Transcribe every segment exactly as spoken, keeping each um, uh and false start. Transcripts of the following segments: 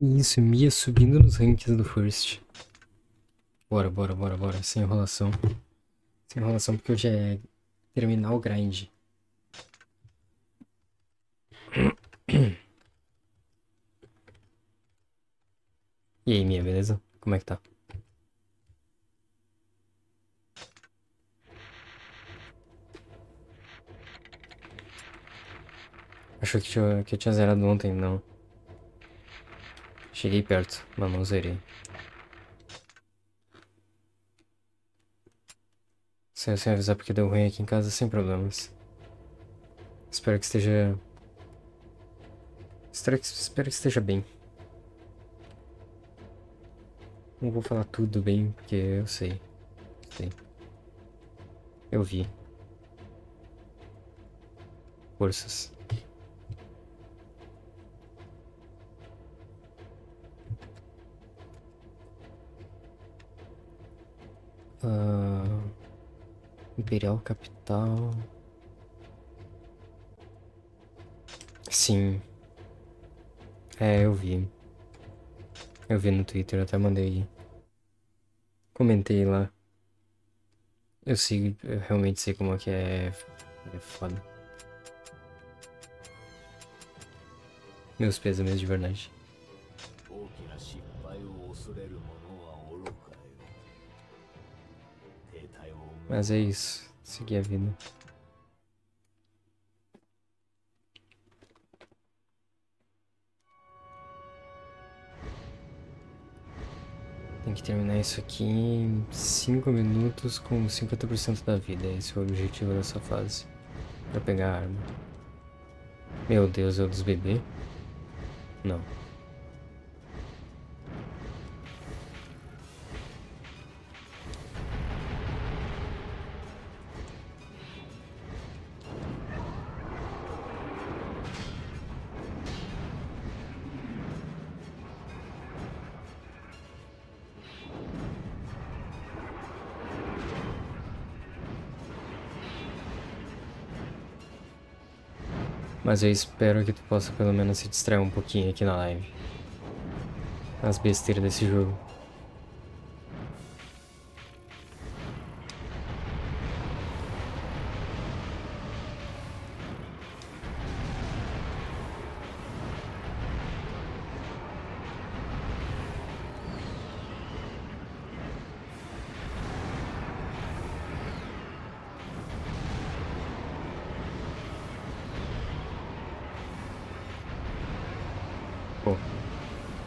Isso, Mia subindo nos rankings do First. Bora, bora, bora, bora. Sem enrolação. Sem enrolação, porque hoje é terminar o grind. E aí, Mia, beleza? Como é que tá? Achou que eu, que eu tinha zerado ontem? Não. Cheguei perto, mas não zerei. Sem, sem avisar porque deu ruim aqui em casa, sem problemas. Espero que esteja... Espero que, espero que esteja bem. Não vou falar tudo bem, porque eu sei. Sei. Eu vi. Forças. Uh, Imperial Capital. Sim. É, eu vi. Eu vi no Twitter, até mandei. Comentei lá. Eu sigo, eu realmente sei como é que é. É foda. Meus pêsames de verdade. Mas é isso, seguir a vida. Tem que terminar isso aqui em cinco minutos com cinquenta por cento da vida. Esse é o objetivo dessa fase. Pra pegar a arma. Meu Deus, é o dos bebês? Não. Mas eu espero que tu possa pelo menos se distrair um pouquinho aqui na live. As besteiras desse jogo.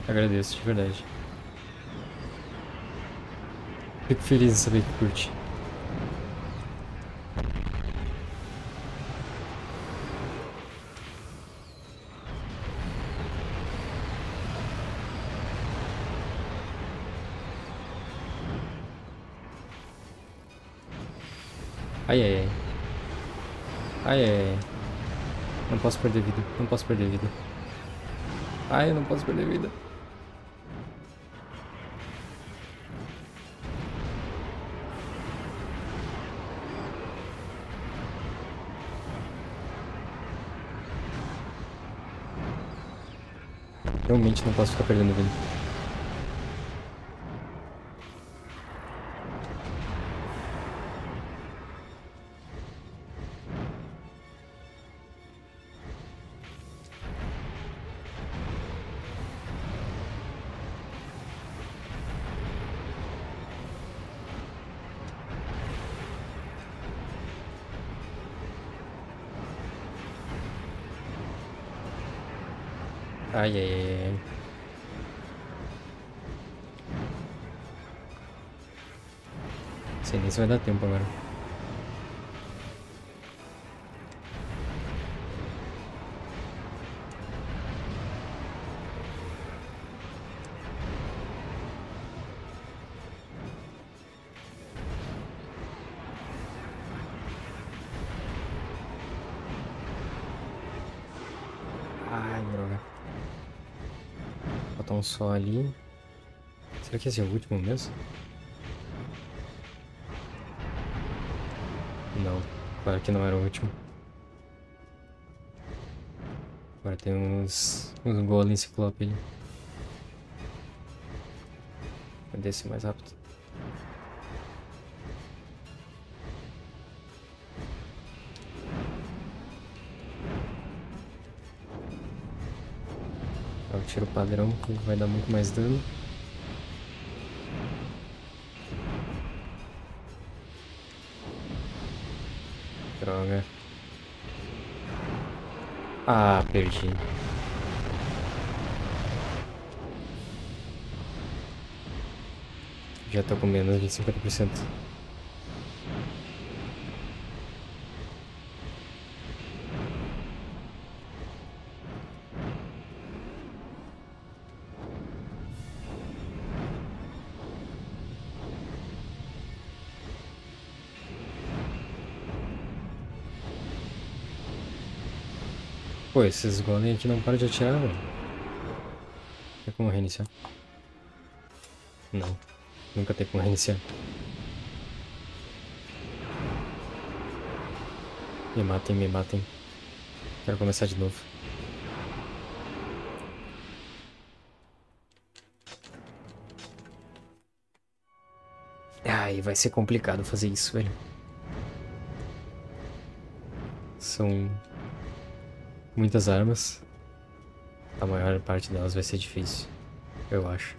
Agradeço de verdade. Fico feliz em saber que curte. Ai ai ai. Ai ai ai. Não posso perder vida. Não posso perder vida. Ai, eu não posso perder vida. Realmente não posso ficar perdendo vida. Ai, ai, ai. Não sei nem se vai dar tempo agora. Ai, droga. Botar um sol ali. Será que esse é o último mesmo? Não, claro que não era o último. Agora tem uns, uns golem ciclope ali. descer mais rápido. É o tiro padrão que vai dar muito mais dano. Droga. Ah, perdi. Já tô com menos de cinquenta por cento. Pô, esses golem aqui não param de atirar, velho. Tem como reiniciar? Não. Nunca tem como reiniciar. Me matem, me matem. Quero começar de novo. Ai, vai ser complicado fazer isso, velho. São... muitas armas. A maior parte delas vai ser difícil, eu acho.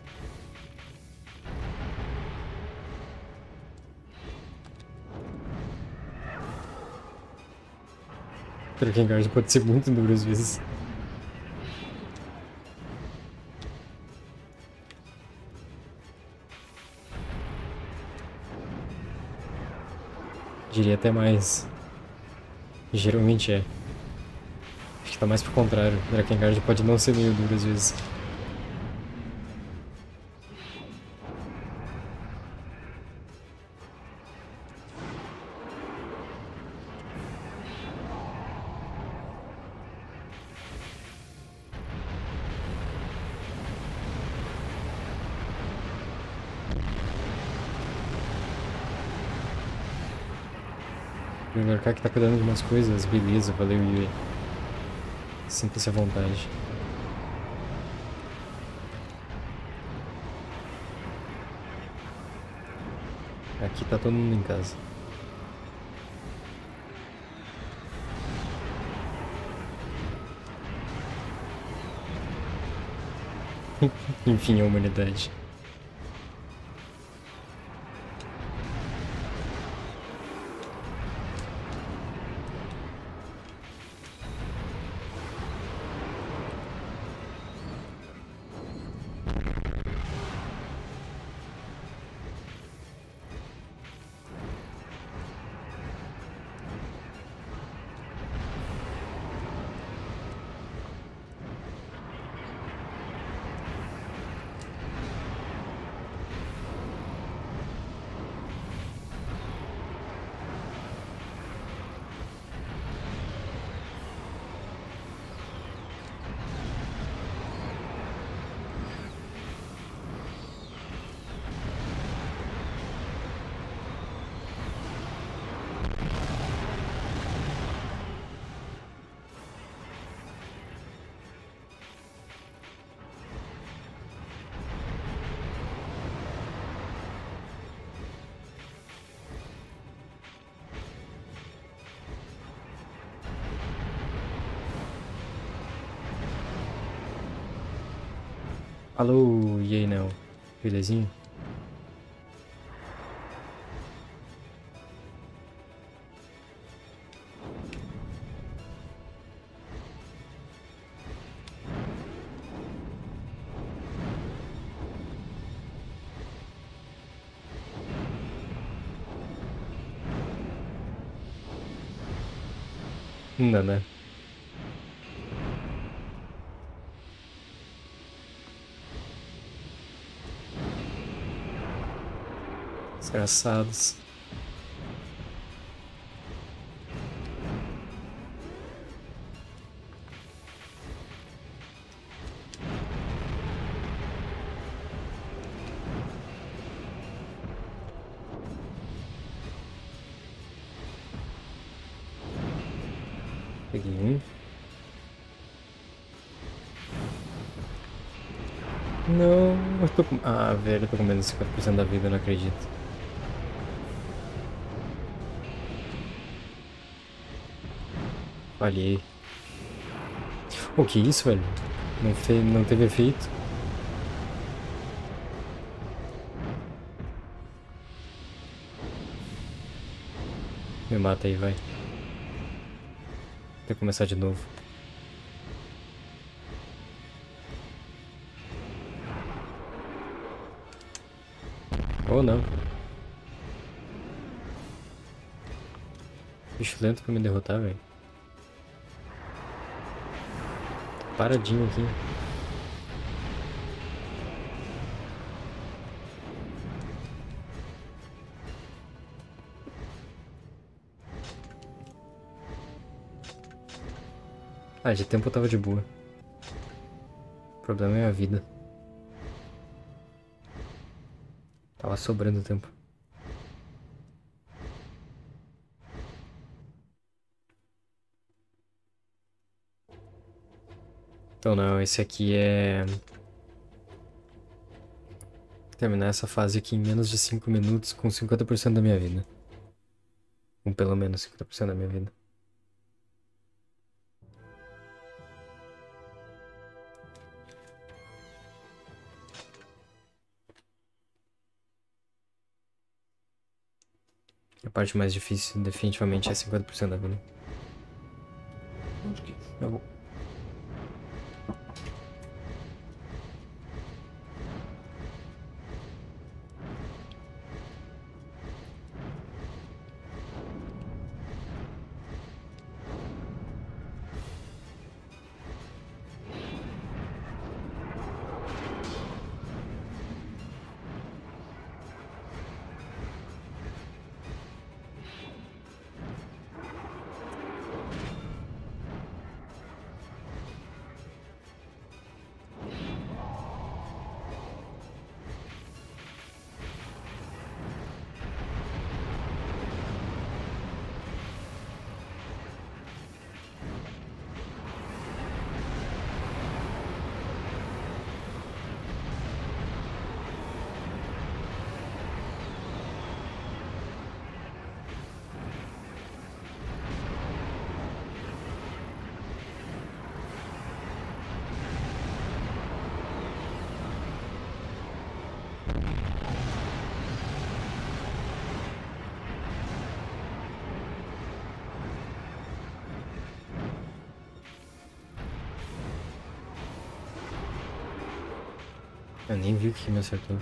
Drakengard pode ser muito duro às vezes. Diria até mais. Geralmente é. Acho que tá mais pro contrário. Drakengard pode não ser meio duro às vezes. O cara que tá cuidando de umas coisas, beleza, valeu, Yuri. Sinta-se à vontade. Aqui tá todo mundo em casa. Enfim, a humanidade. Alô, e aí, Neo? Belezinho? Não dá, né? Engraçados. Peguei um. Não, eu tô com... Ah, velho, eu tô com menos cinquenta por cento da vida, eu não acredito. Falhei. O que é isso, velho? Não, fe... não teve efeito. Me mata aí, vai. Vou começar de novo. Ou não. Bicho lento pra me derrotar, velho. Tô paradinho aqui. Ah, de tempo eu tava de boa. O problema é a vida. Tava sobrando tempo. Então não, esse aqui é... terminar essa fase aqui em menos de cinco minutos com cinquenta por cento da minha vida. Com pelo menos cinquenta por cento da minha vida. A parte mais difícil definitivamente é cinquenta por cento da vida. Onde que é? Eu vou. Eu nem vi o que me acertou.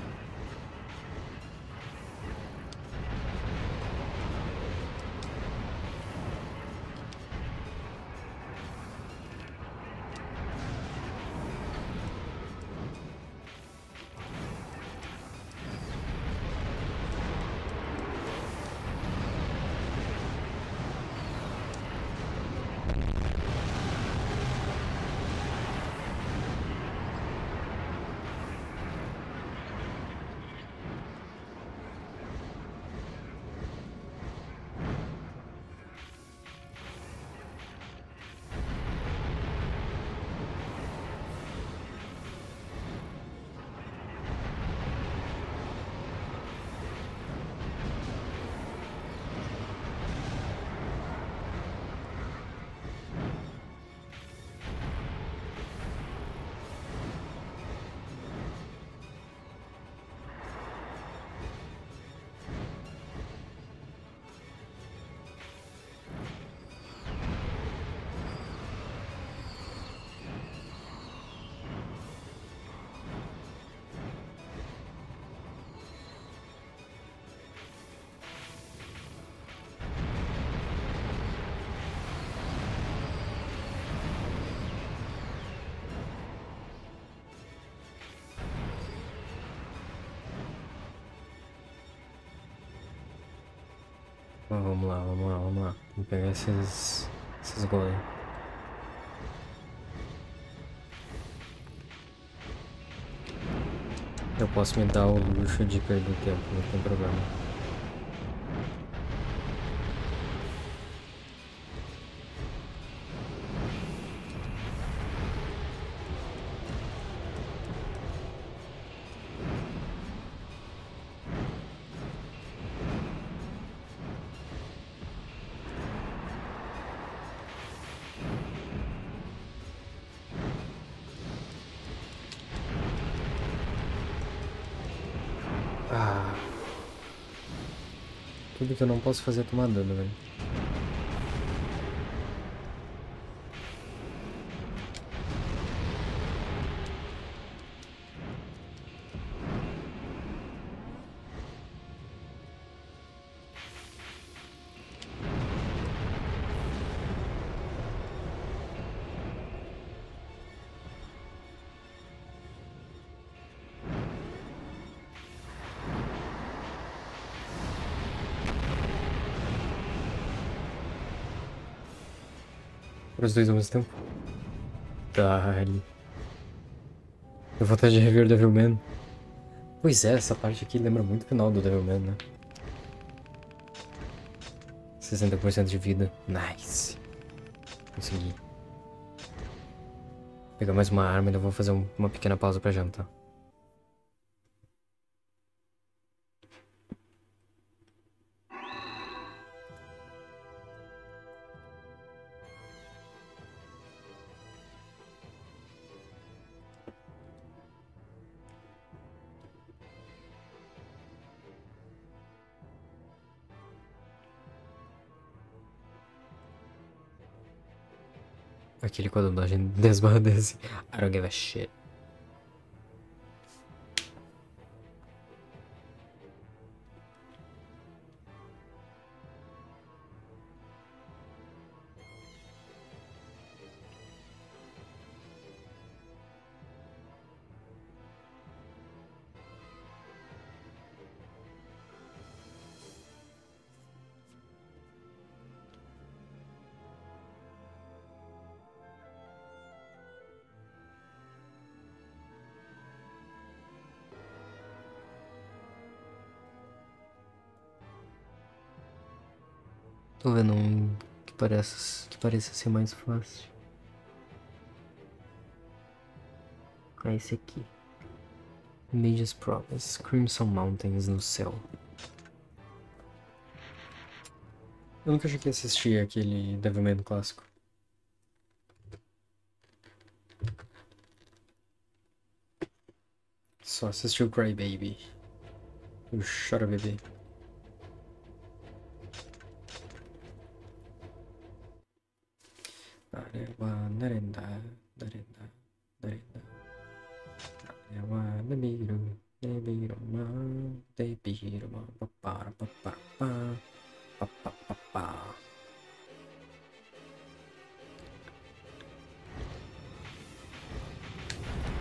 Vamos lá, vamos lá, vamos lá. Vamos pegar esses, esses goleiros. Eu posso me dar o luxo de perder tempo, não tem problema. Tudo que eu não posso fazer é tomar dano, velho. Os dois ao mesmo tempo? Tá, ali. Deu vontade de rever o Devil May. Pois é, essa parte aqui lembra muito o final do Devil May, né? sessenta por cento de vida. Nice. Consegui. Vou pegar mais uma arma e ainda vou fazer um, uma pequena pausa pra jantar. Aquele com a dublagem dez barra dez. I don't give a shit. Tô vendo um que pareça, que pareça ser mais fácil. É esse aqui. Mage's Promise, Crimson Mountains no céu. Eu nunca cheguei a assistir aquele Devil May clássico. Só assisti o Cry Baby. O Chora Bebê. Pera,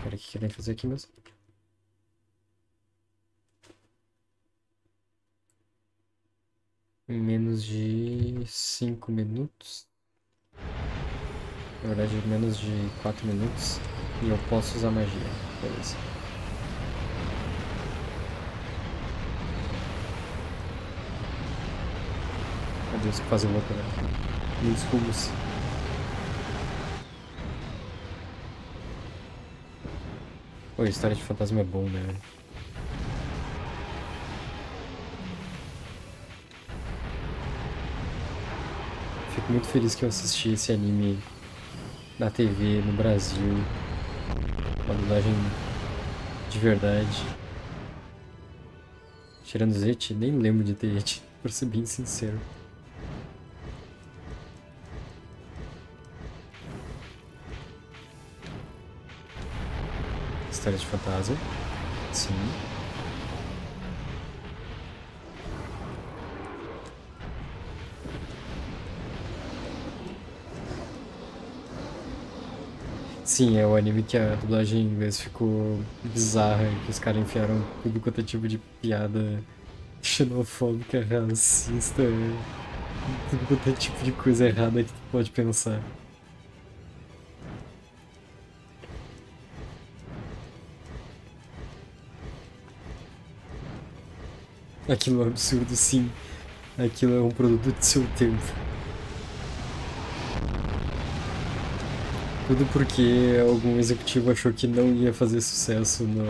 o que querem fazer aqui mesmo? Menos de cinco minutos. Na verdade, menos de quatro minutos. E eu posso usar magia. Beleza. Meu Deus, que fase louca, né? Muitos cubos. Pô, História de Fantasma é bom, né? Fico muito feliz que eu assisti esse anime na T V, no Brasil. Uma dublagem de verdade. Tirando os E T, nem lembro de ter E T, pra ser bem sincero. História de Fantasma, sim. Sim, é o anime que a dublagem em inglês ficou bizarra, que os caras enfiaram tudo quanto é tipo de piada xenofóbica, racista, tudo quanto é tipo de coisa errada que tu pode pensar. Aquilo é um absurdo, sim. Aquilo é um produto de seu tempo. Tudo porque algum executivo achou que não ia fazer sucesso no,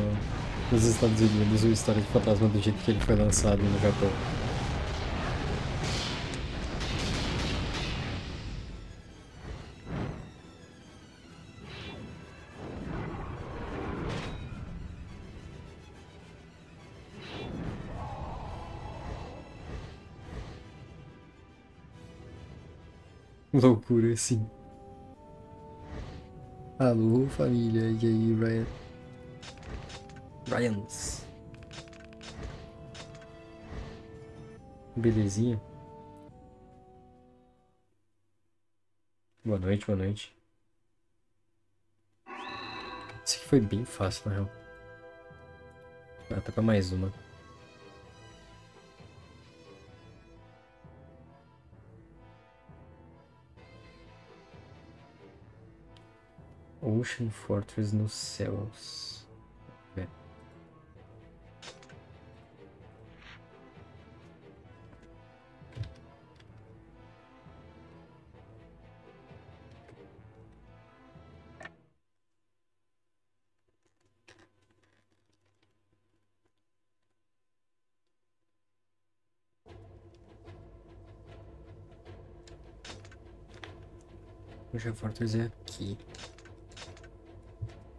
nos Estados Unidos, o História de Fantasma do jeito que ele foi lançado no Japão. Loucura, sim. Alô, família. E aí, Ryan? Ryans. Belezinha? Boa noite, boa noite. Isso aqui foi bem fácil, na real. Ah, tá pra mais uma. Ocean Fortress nos céus. É. Ocean Fortress é aqui.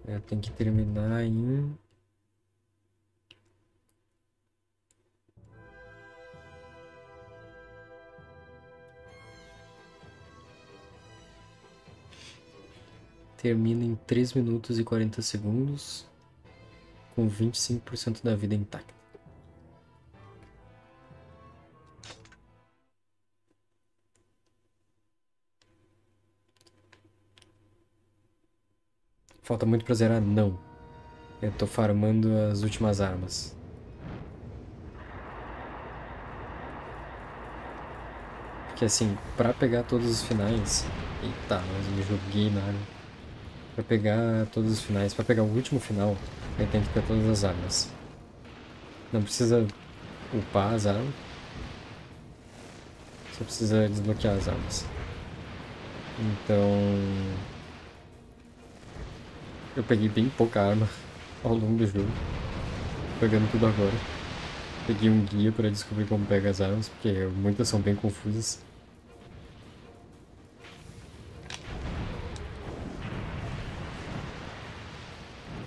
Eu tenho que terminar em... Termina em três minutos e quarenta segundos, com vinte e cinco por cento da vida intacta. Falta muito pra zerar? Não. Eu tô farmando as últimas armas. Porque assim, pra pegar todos os finais... Eita, mas eu me joguei na arma. Pra pegar todos os finais, pra pegar o último final, eu tenho que pegar todas as armas. Não precisa upar as armas. Só precisa desbloquear as armas. Então... eu peguei bem pouca arma ao longo do jogo. Tô pegando tudo agora. Peguei um guia para descobrir como pega as armas, porque muitas são bem confusas.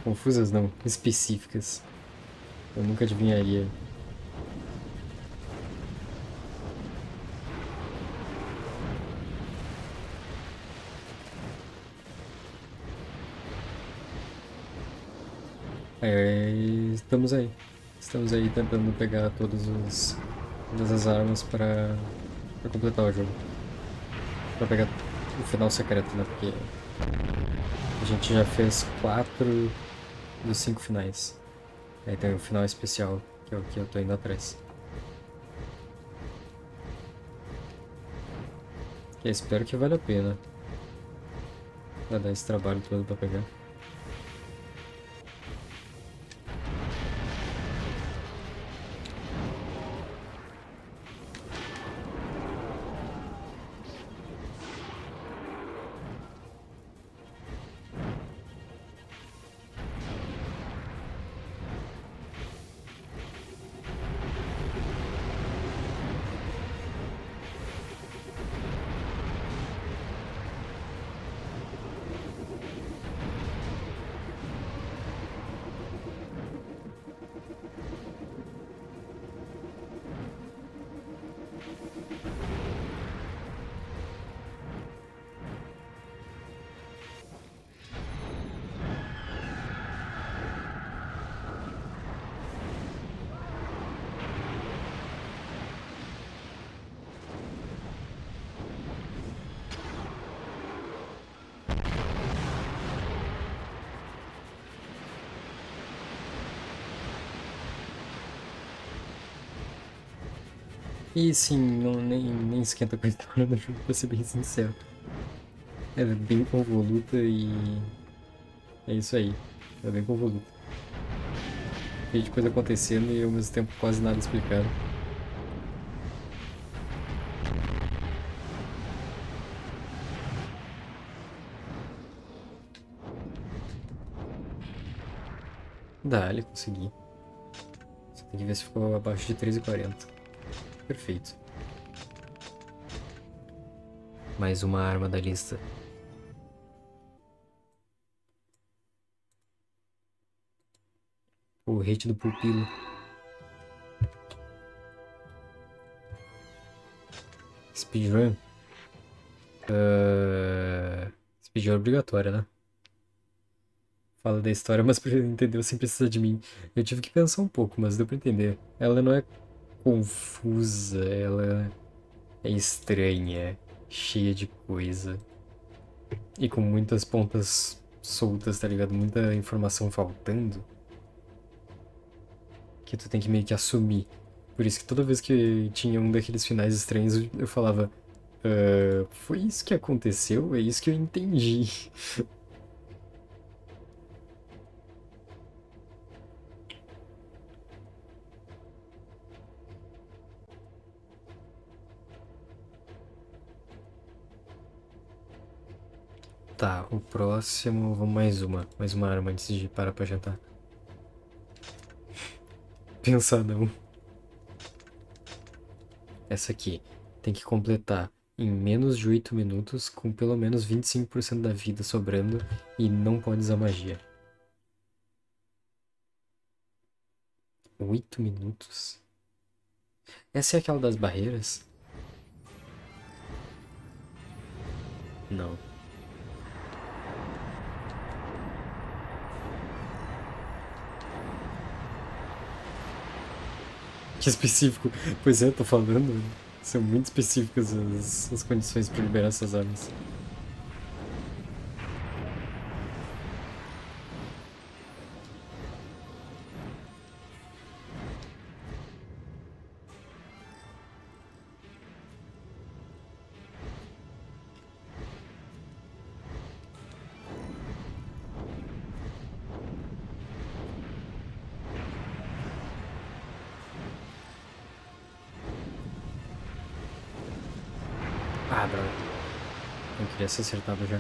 Confusas não, específicas. Eu nunca adivinharia. É, estamos aí, estamos aí tentando pegar todos os, todas as armas para completar o jogo, para pegar o final secreto, né, porque a gente já fez quatro dos cinco finais, aí tem o final especial, que é o que eu tô indo atrás. E espero que valha a pena, vai dar esse trabalho todo para pegar. E sim, não, nem, nem esquenta com a história do jogo, pra ser bem sincero. Ela é bem convoluta e... é isso aí, é bem convoluta. Tem de coisa acontecendo e ao mesmo tempo quase nada explicado. Dá, ele consegui. Só tem que ver se ficou abaixo de três e quarenta. Perfeito. Mais uma arma da lista. O hit do pupilo. Speedrun. Uh... Speed é obrigatória, né? Fala da história, mas pra entender você precisa de mim. Eu tive que pensar um pouco, mas deu pra entender. Ela não é confusa, ela é estranha, cheia de coisa. E com muitas pontas soltas, tá ligado? Muita informação faltando. Que tu tem que meio que assumir. Por isso que toda vez que tinha um daqueles finais estranhos, eu falava... Uh, foi isso que aconteceu? É isso que eu entendi. Tá, o próximo... Vamos mais uma. Mais uma arma antes de parar pra jantar. Pensar não. Essa aqui. Tem que completar em menos de oito minutos, com pelo menos vinte e cinco por cento da vida sobrando, e não pode usar magia. oito minutos? Essa é aquela das barreiras? Não. Que específico. Pois é, tô falando. São muito específicas as, as condições para liberar essas armas. Ser acertado já.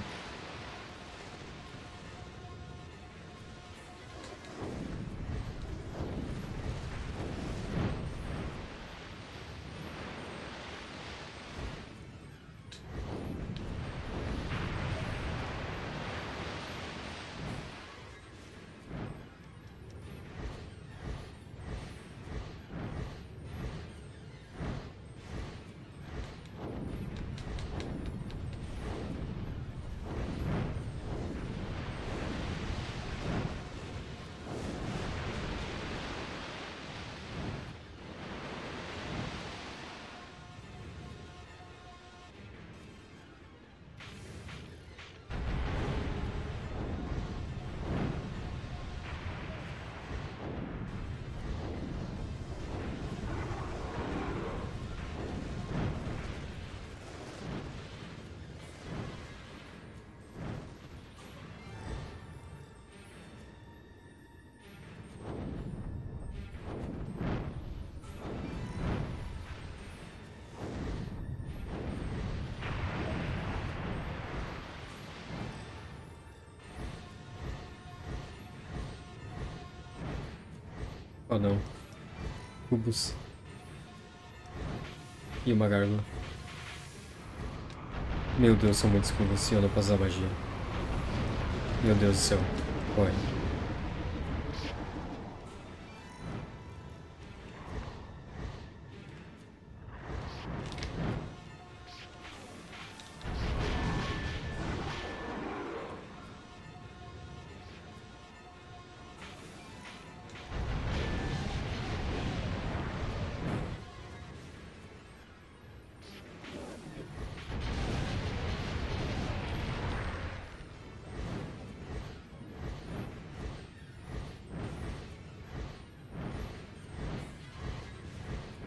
Oh não, cubos e uma gárgula. Meu Deus, são muitos cubos e eu não posso usar magia. Meu Deus do céu, corre.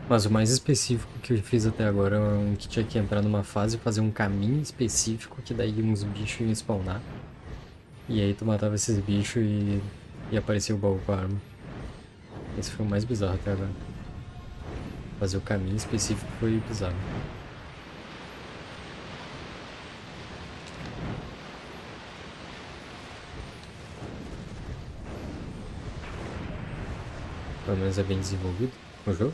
Mas o mais específico que eu fiz até agora é um que tinha que entrar numa fase, fazer um caminho específico, que daí uns bichos iam spawnar. E aí tu matava esses bichos e, e aparecia o baú com a arma. Esse foi o mais bizarro até agora. Fazer o caminho específico foi bizarro. Pelo menos é bem desenvolvido o jogo.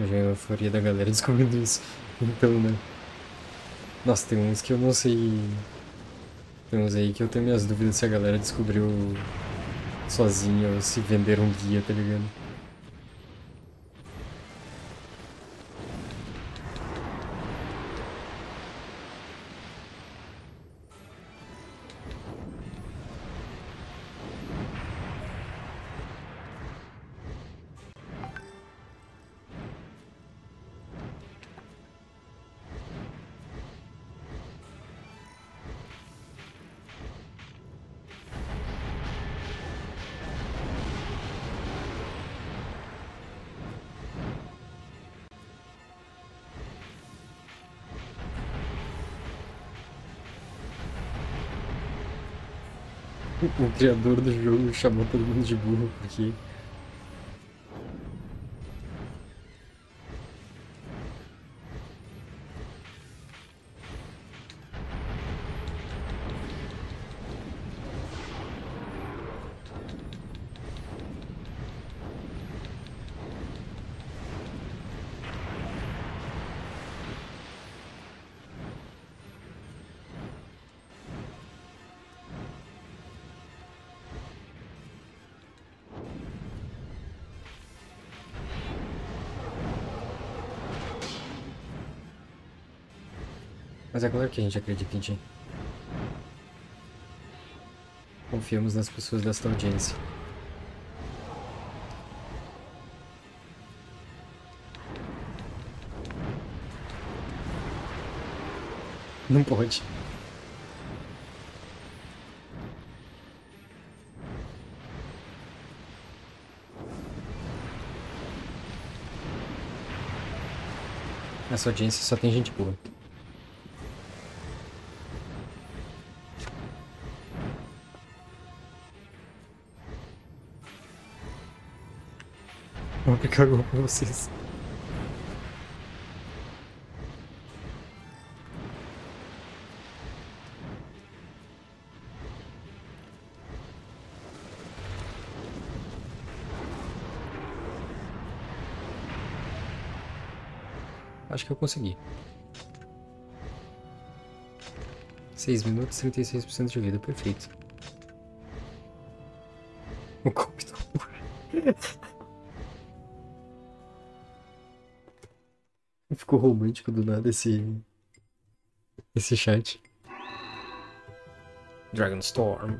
A euforia da galera descobrindo isso. Então, né? Nossa, tem uns que eu não sei Tem uns aí que eu tenho minhas dúvidas se a galera descobriu sozinha ou se venderam um guia, tá ligado? O criador do jogo chamou todo mundo de burro porque... Mas é claro que a gente acredita em ti. Confiamos nas pessoas desta audiência. Não pode. Nessa audiência só tem gente boa. Cagou pra vocês. Acho que eu consegui. seis minutos, trinta e seis por cento de vida, perfeito. O computador. Ficou romântico do nada esse... esse chat. Dragonstorm.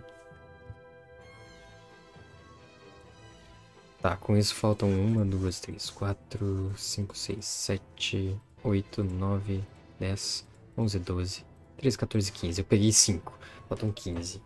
Tá, com isso faltam uma, duas, três, quatro, cinco, seis, sete, oito, nove, dez, onze, doze, treze, quatorze, quinze. Eu peguei cinco, faltam quinze.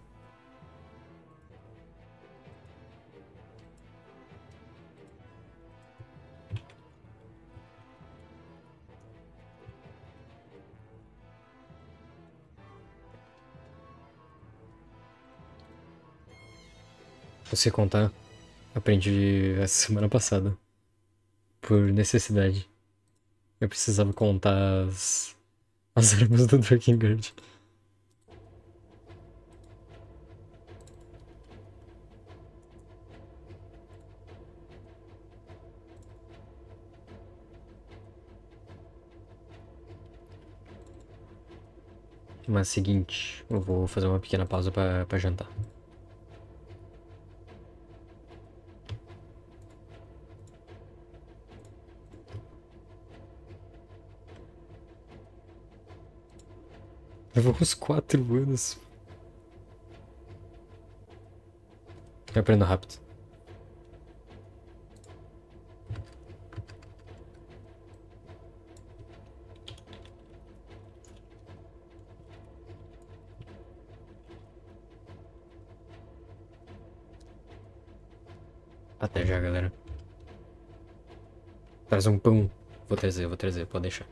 Você contar, aprendi essa semana passada, por necessidade. Eu precisava contar as, as armas do Drakengard. Mas seguinte, eu vou fazer uma pequena pausa pra, pra jantar. Levou uns quatro anos. Eu aprendo rápido. Até já, galera. Traz um pão. Vou trazer, vou trazer, pode deixar.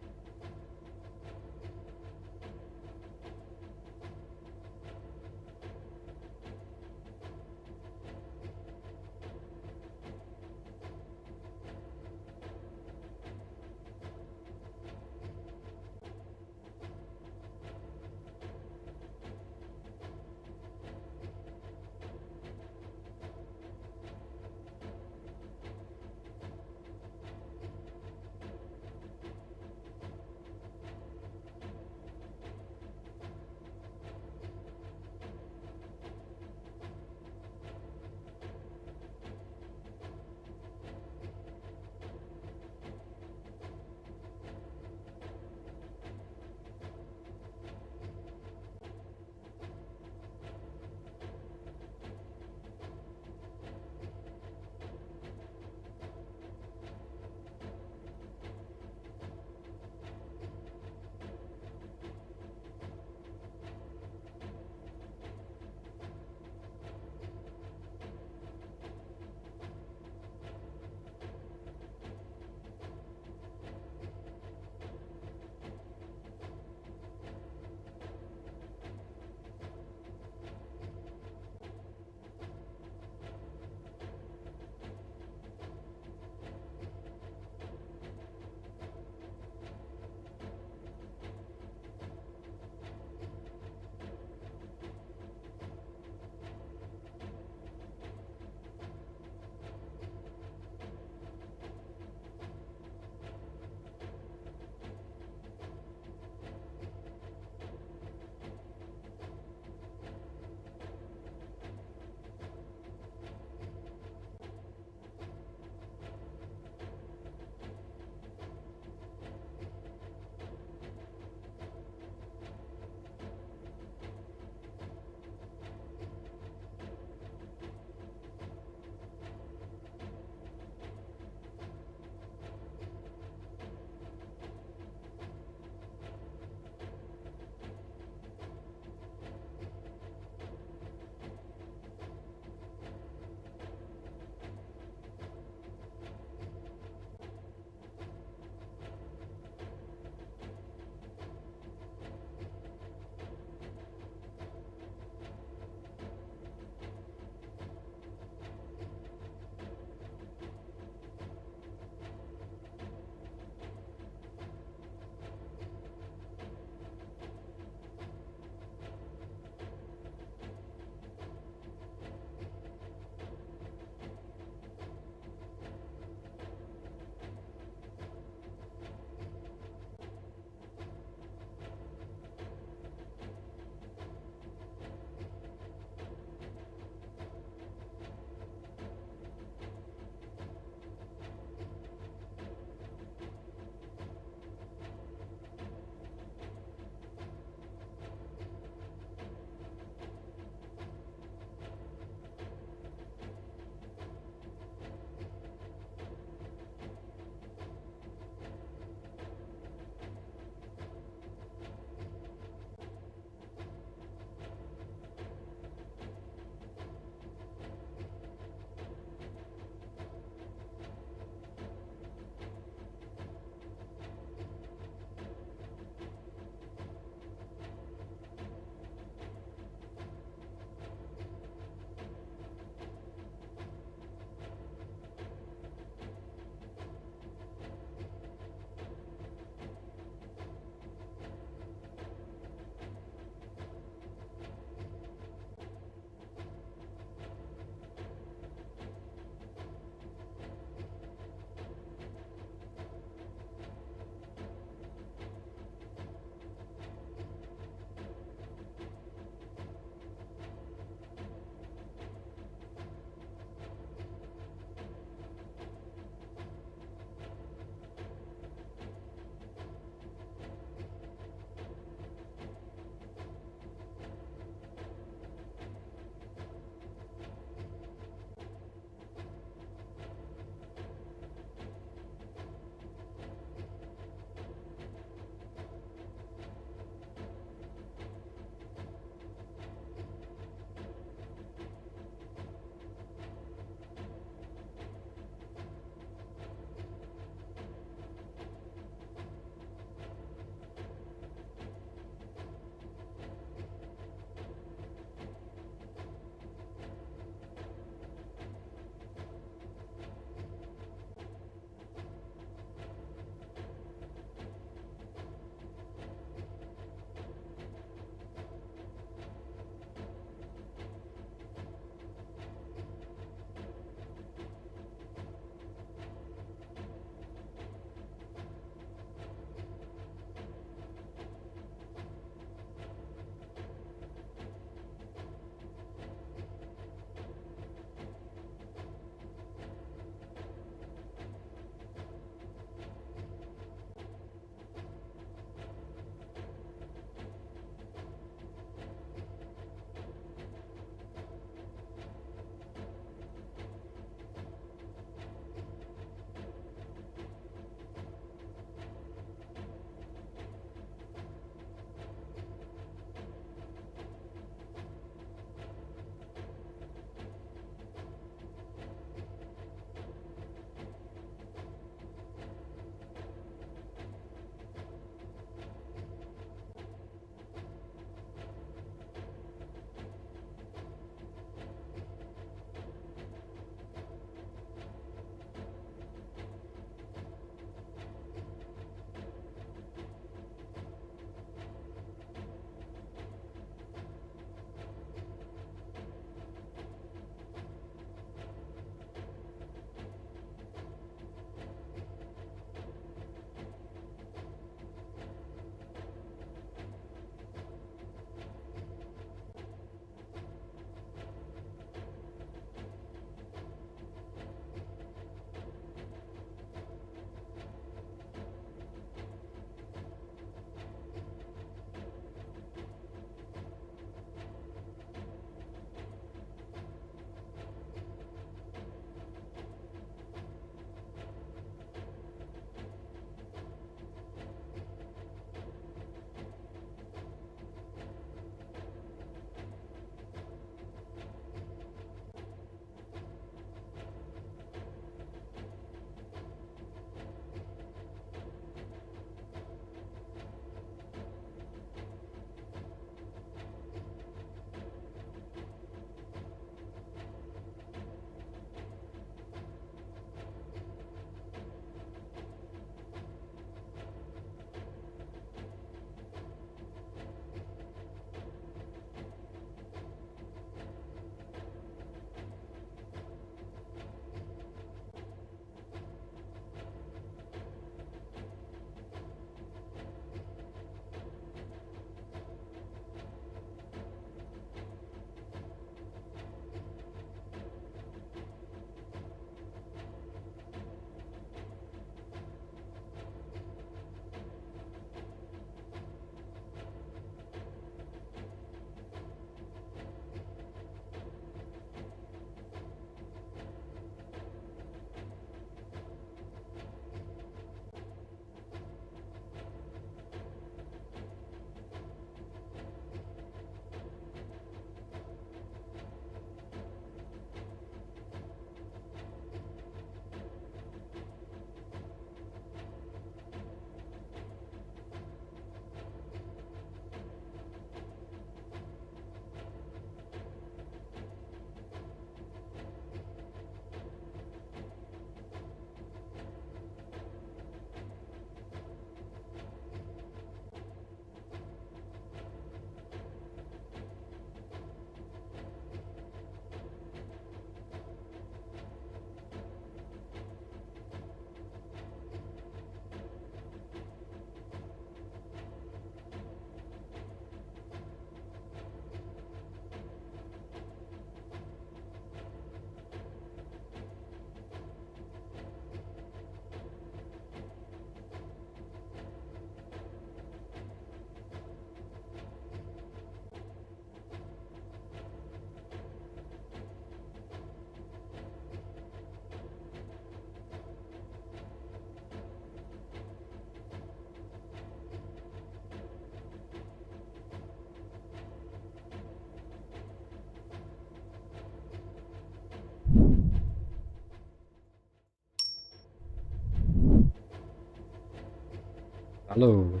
Alô.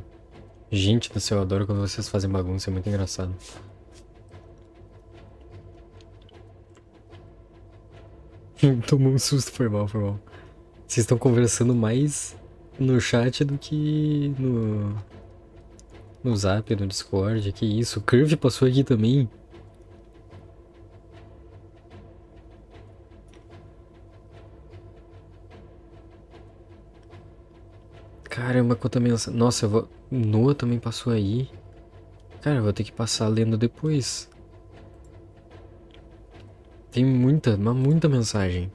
Gente do céu, eu adoro quando vocês fazem bagunça, é muito engraçado. Tomou um susto, foi mal, foi mal. Vocês estão conversando mais no chat do que no... no Zap, no Discord, que isso. O Curve passou aqui também. Caramba, quanta mensagem. Nossa, eu vou... Noah também passou aí. Cara, eu vou ter que passar lendo depois. Tem muita, mas muita mensagem.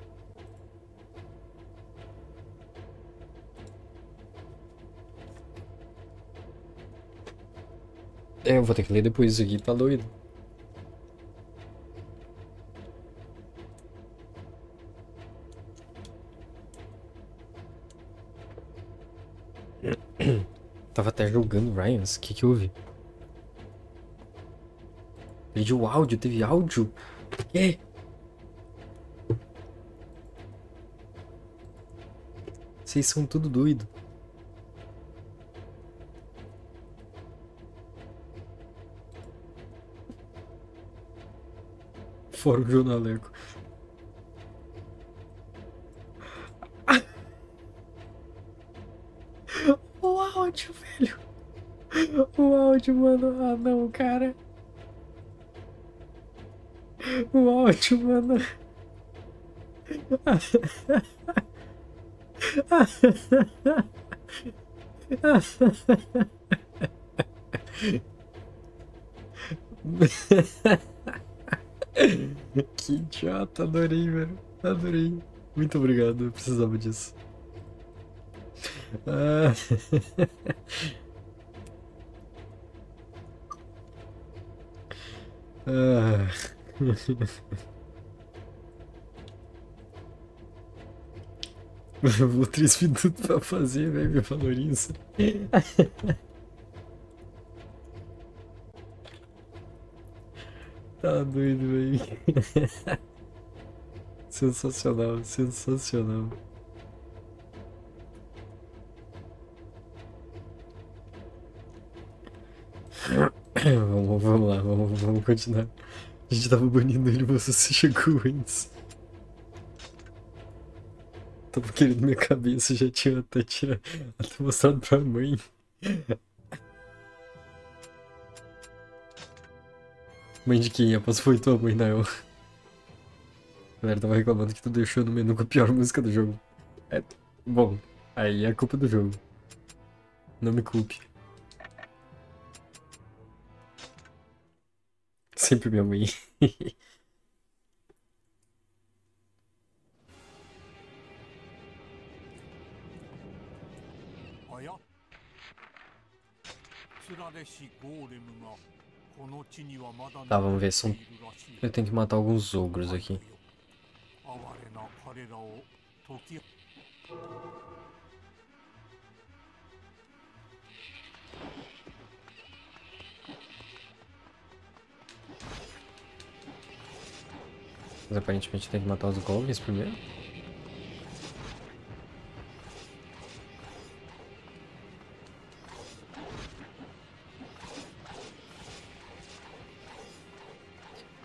É, eu vou ter que ler depois isso aqui, tá doido. Tava até jogando, Ryans, o que que houve? Perdi o áudio, teve áudio? É. Vocês são tudo doido. Fora o Jonaleko. O áudio, velho. O áudio, mano. Ah, não, cara. O áudio, mano. Que idiota, adorei, velho. Adorei. Muito obrigado, eu precisava disso. Ah. Ah. Eu vou três minutos pra fazer, velho, me valoriza. Tá doido, velho. Sensacional, sensacional. Vamos, vamos lá, vamos, vamos continuar. A gente tava banindo ele, você se chegou antes. Tava querendo minha cabeça, já tinha até, tinha até mostrado pra mãe. Mãe de quem? Aposto foi tua mãe, Nael. A galera tava reclamando que tu deixou no menu com a pior música do jogo. É... Bom, aí é culpa do jogo. Não me culpe. Sempre minha mãe. Olha. Tá, vamos ver se eu tenho que matar alguns ogros aqui. Mas aparentemente tem que matar os goblins primeiro.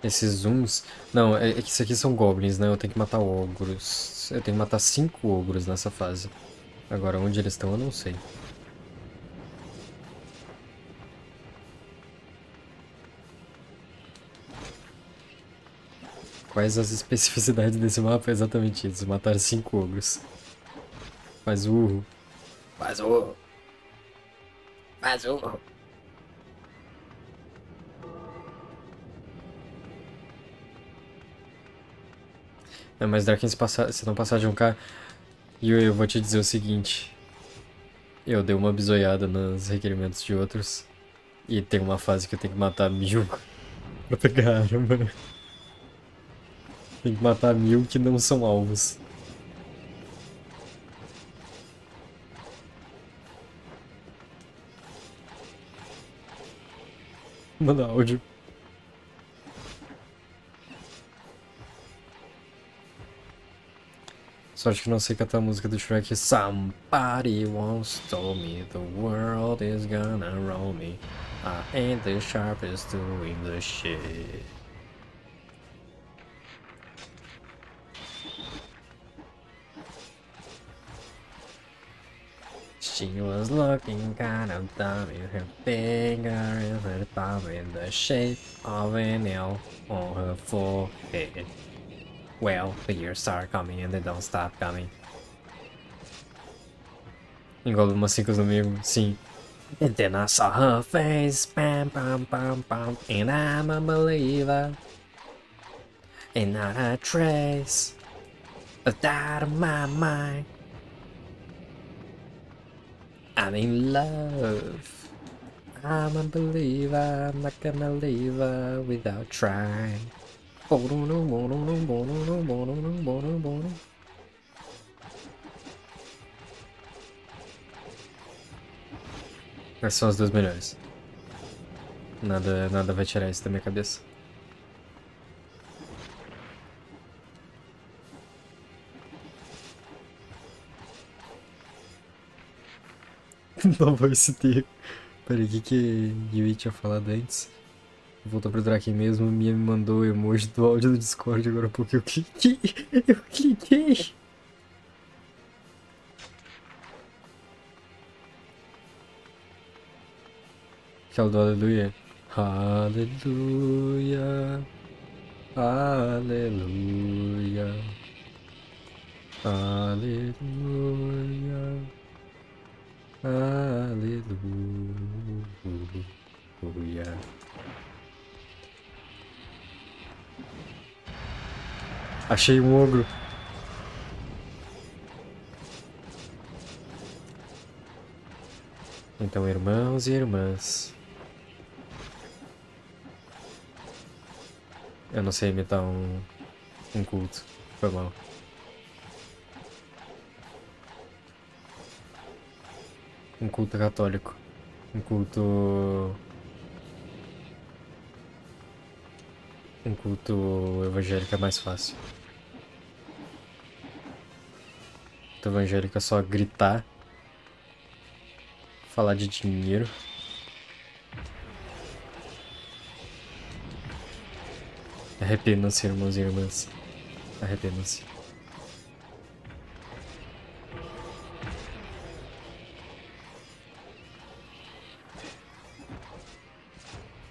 Esses zooms... Não, é, é que isso aqui são goblins, né? Eu tenho que matar ogros. Eu tenho que matar cinco ogros nessa fase. Agora, onde eles estão, eu não sei. Quais as especificidades desse mapa? É exatamente isso. Matar cinco ogros. Faz o urro. Faz o urro. Faz o urro. Não, mas Draken, se, passar, se não passar de um K, eu, eu vou te dizer o seguinte. Eu dei uma bizoiada nos requerimentos de outros. E tem uma fase que eu tenho que matar mil. Caramba. Tem que matar mil que não são alvos. Manda áudio. Sorte que não sei cantar a música do Shrek. Somebody once told me the world is gonna roll me. I ain't the sharpest tool in the shit. She was looking kind of dumb with her finger in her thumb in the shape of an L on her forehead. Well, the years are coming and they don't stop coming. Engolo umas cinco amigos, sim. And then I saw her face, pam pam pam pam, and I'm a believer. And not a trace of that in my mind. I'm in love. I'm a believer. I'm not gonna leave her without trying. Essas são as duas melhores. Nada, nada vai tirar isso da minha cabeça. Não vou citar. Peraí, o que que Yui tinha falado antes? Voltou pro Draken mesmo, Mia me mandou o emoji do áudio do Discord agora porque eu cliquei. Eu cliquei. Aquela do Aleluia. Aleluia. Aleluia. Aleluia. Aleluia. Achei um ogro. Então, irmãos e irmãs. Eu não sei imitar um, um culto. Foi mal. Um culto católico. Um culto... Um culto evangélico é mais fácil. O evangélico é só gritar. Falar de dinheiro. Arrependam-se, irmãos e irmãs. Arrependam-se.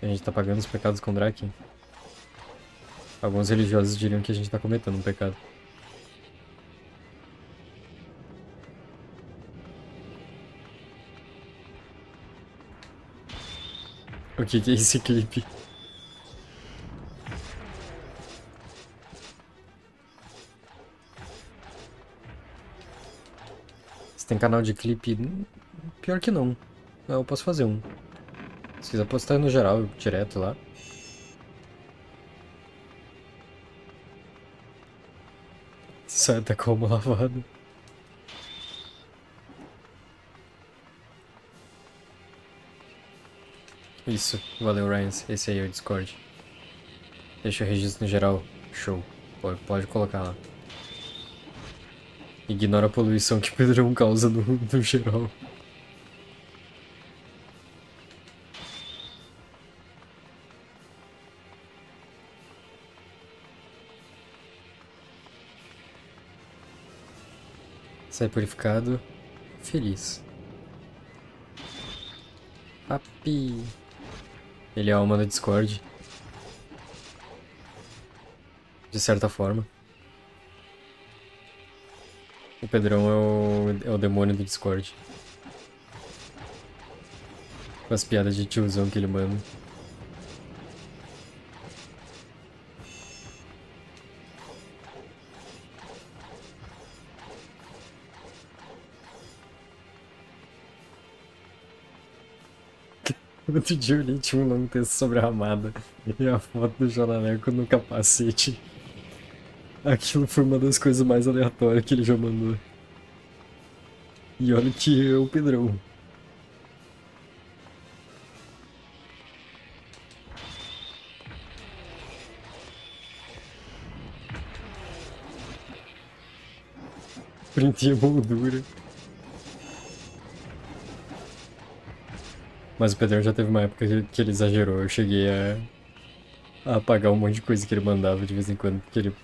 A gente tá pagando os pecados com Draken? Alguns religiosos diriam que a gente tá cometendo um pecado. O que que é esse clipe? Você tem canal de clipe? Pior que não. Eu posso fazer um. Se quiser postar no geral, direto lá. Sai da coma lavada. Isso, valeu, Ryan. Esse aí é o Discord. Deixa o registro no geral. Show. Pode, pode colocar lá. Ignora a poluição que o Pedrão causa no, no geral. Sai purificado. Feliz. Papi. Ele é a alma da Discord. De certa forma. O Pedrão é o, é o demônio do Discord. Com as piadas de tiozão que ele manda. Outro dia eu li, tinha um longo texto sobre a Ramada e a foto do Jonaleko no capacete. Aquilo foi uma das coisas mais aleatórias que ele já mandou. E olha que é o Pedrão. Printei a moldura. Mas o Pedrão já teve uma época que ele exagerou. Eu cheguei a, a apagar um monte de coisa que ele mandava de vez em quando. Porque ele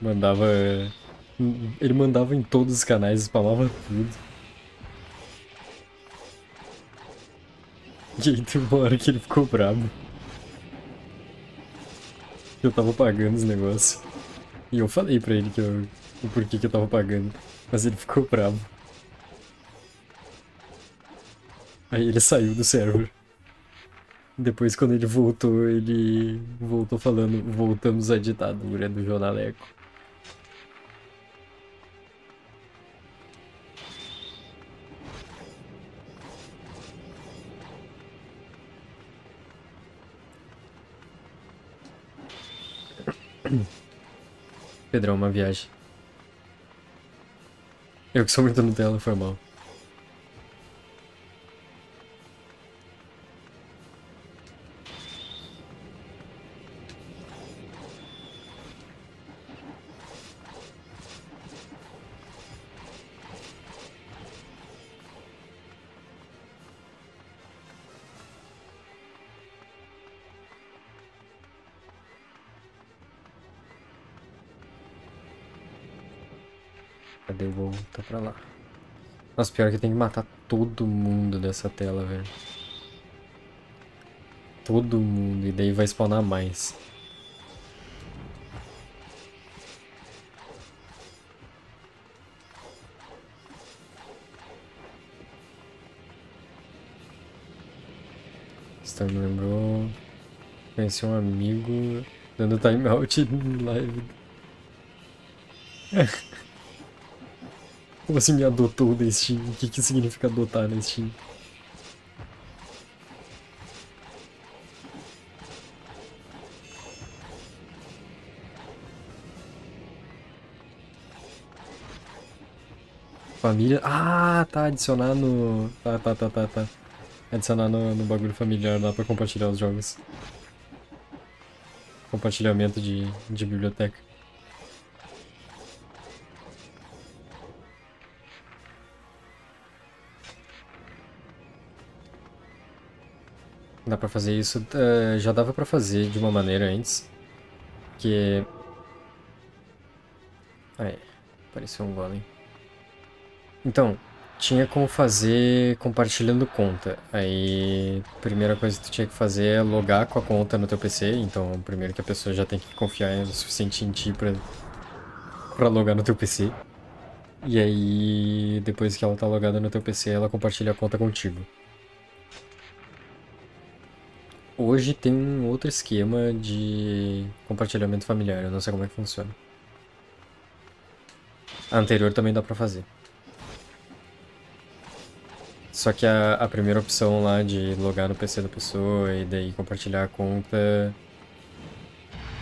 mandava... Ele mandava em todos os canais, spamava tudo. E aí tem uma hora que ele ficou brabo. Eu tava apagando os negócios. E eu falei pra ele que eu, o porquê que eu tava apagando. Mas ele ficou bravo. Aí ele saiu do server. Depois, quando ele voltou, ele voltou falando: voltamos à ditadura do Jonaleko. Pedrão, uma viagem. Eu que sou muito Nutella, foi mal. Cadê o voo? Tá pra lá. Nossa, pior é que tem que matar todo mundo dessa tela, velho. Todo mundo. E daí vai spawnar mais. Isso me lembrou. Conheci um amigo dando timeout em live. Como assim me adotou da Steam? O que que significa adotar na Steam? Família... Ah, tá, adicionar no... Tá, tá, tá, tá, tá. Adicionar no, no bagulho familiar lá pra compartilhar os jogos. Compartilhamento de, de biblioteca. Dá pra fazer isso, uh, já dava pra fazer de uma maneira antes, que... Aí, apareceu um golem. Então, tinha como fazer compartilhando conta. Aí, a primeira coisa que tu tinha que fazer é logar com a conta no teu P C, então primeiro que a pessoa já tem que confiar o suficiente em ti pra, pra logar no teu P C. E aí, depois que ela tá logada no teu P C, ela compartilha a conta contigo. Hoje tem um outro esquema de compartilhamento familiar, eu não sei como é que funciona. A anterior também dá pra fazer. Só que a, a primeira opção lá de logar no P C da pessoa e daí compartilhar a conta...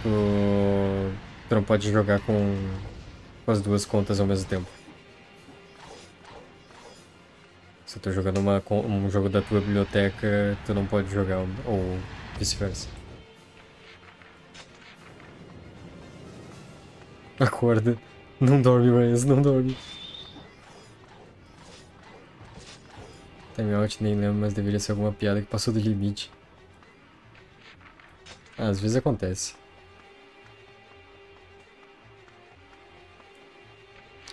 Tu, tu não pode jogar com, com as duas contas ao mesmo tempo. Se tu jogando uma, um jogo da tua biblioteca, tu não pode jogar, ou vice-versa. Acorda. Não dorme mais, não dorme. Timeout nem lembro, mas deveria ser alguma piada que passou do limite. Às vezes acontece.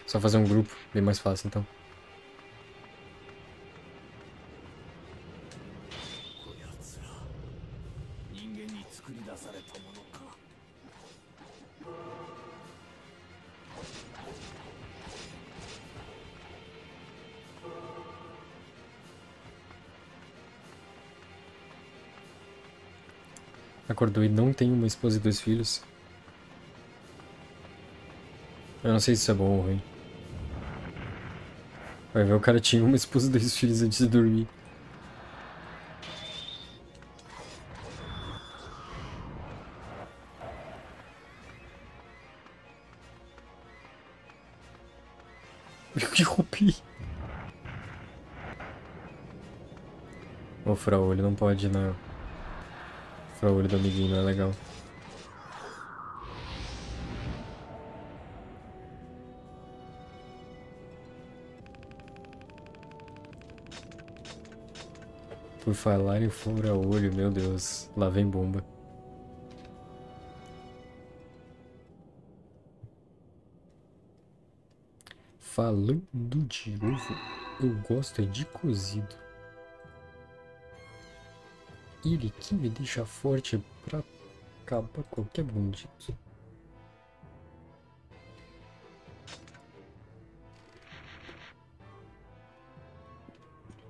Só fazer um grupo, bem mais fácil então. Acordou e não tem uma esposa e dois filhos. Eu não sei se isso é bom ou ruim. Vai ver, o cara tinha uma esposa e dois filhos antes de dormir. Eu que roubei. O fraolho não pode, não. O olho do amiguinho não é legal. Por falar em flora-olho, meu Deus, lá vem bomba. Falando de ovo, eu gosto é de cozido. Ele que me deixa forte pra acabar qualquer bandido.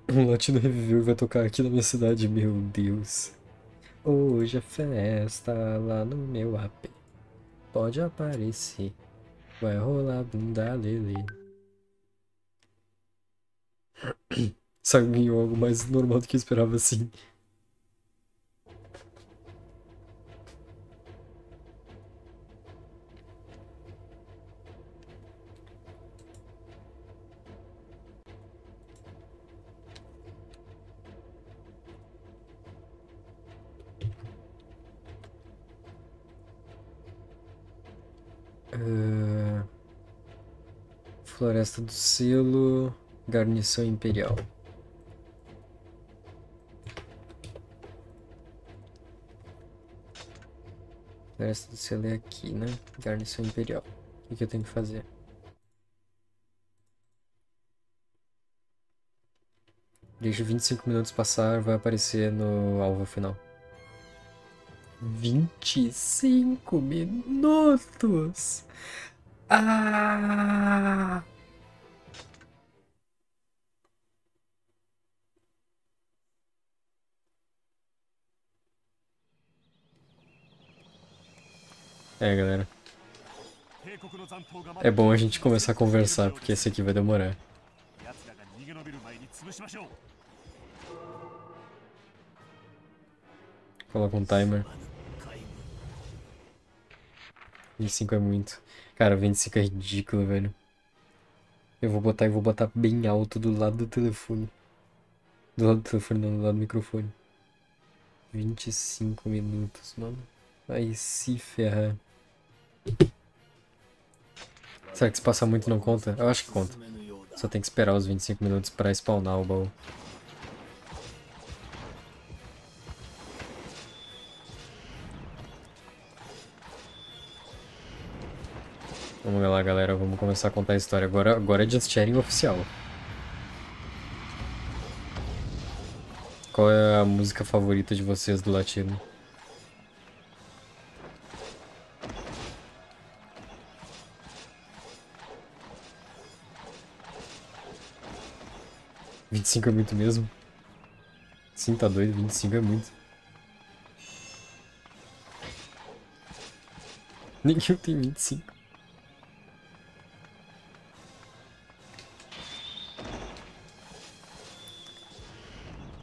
Um latino reviveu e vai tocar aqui na minha cidade, meu Deus. Hoje é festa lá no meu A P. Pode aparecer. Vai rolar bunda lele. Sanguinho, algo mais normal do que eu esperava, assim. Uh, Floresta do Selo, Garnição Imperial. Floresta do Selo é aqui, né? Garnição Imperial. O que, que eu tenho que fazer? Deixa vinte e cinco minutos passar, vai aparecer no alvo final. vinte e cinco minutos! Ah! É, galera. É bom a gente começar a conversar, porque esse aqui vai demorar. Coloca um timer. vinte e cinco é muito. Cara, vinte e cinco é ridículo, velho. Eu vou botar e vou botar bem alto do lado do telefone. Do lado do telefone, não, do lado do microfone. vinte e cinco minutos, mano. Aí se ferrar. Será que se passar muito não conta? Eu acho que conta. Só tem que esperar os vinte e cinco minutos pra spawnar o baú. Vamos lá, galera, vamos começar a contar a história. Agora, agora é Just Sharing oficial. Qual é a música favorita de vocês do latino? vinte e cinco é muito mesmo? Sim, tá doido, vinte e cinco é muito. Ninguém tem vinte e cinco.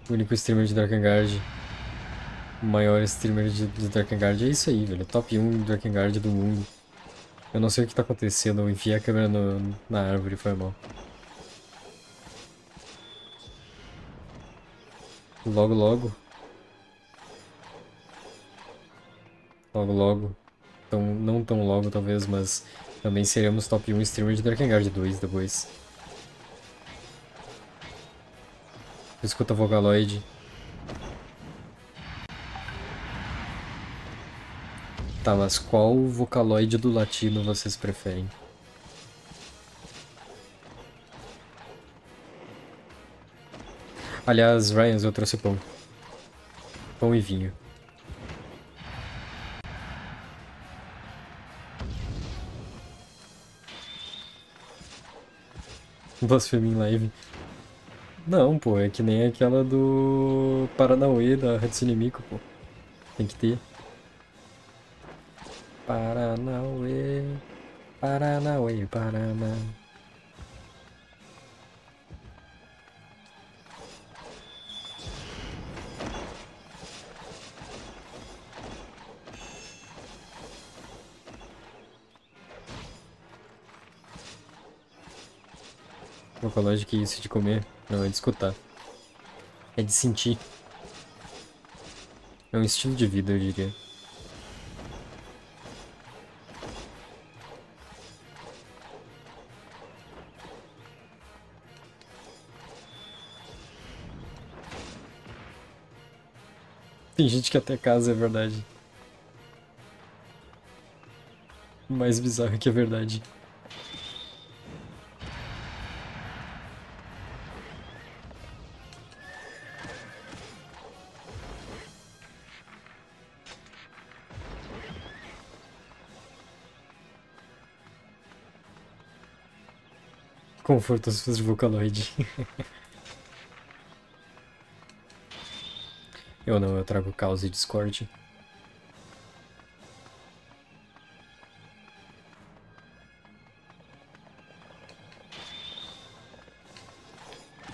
O único streamer de Drakengard, o maior streamer de, de Drakengard, é isso aí, velho, top um de Drakengard do mundo. Eu não sei o que tá acontecendo, eu enfiei a câmera no, na árvore, foi mal. Logo, logo. Logo, logo. Então, não tão logo talvez, mas também seremos top um streamer de Drakengard dois depois. Escuta Vocaloid. Tá, mas qual Vocaloid do latino vocês preferem? Aliás, Ryan, eu trouxe pão. Pão e vinho. Blasfêmia em live. Não, pô, é que nem aquela do Paranauê, da Hatsune Miku, pô. Tem que ter. Paranauê, Paranauê, Paraná. Vocaloid, que isso de comer? Não, é de escutar. É de sentir. É um estilo de vida, eu diria. Tem gente que até casa, é verdade. O mais bizarro é que é verdade. Conforto as suas de Vocaloid. Eu não, eu trago caos e discord.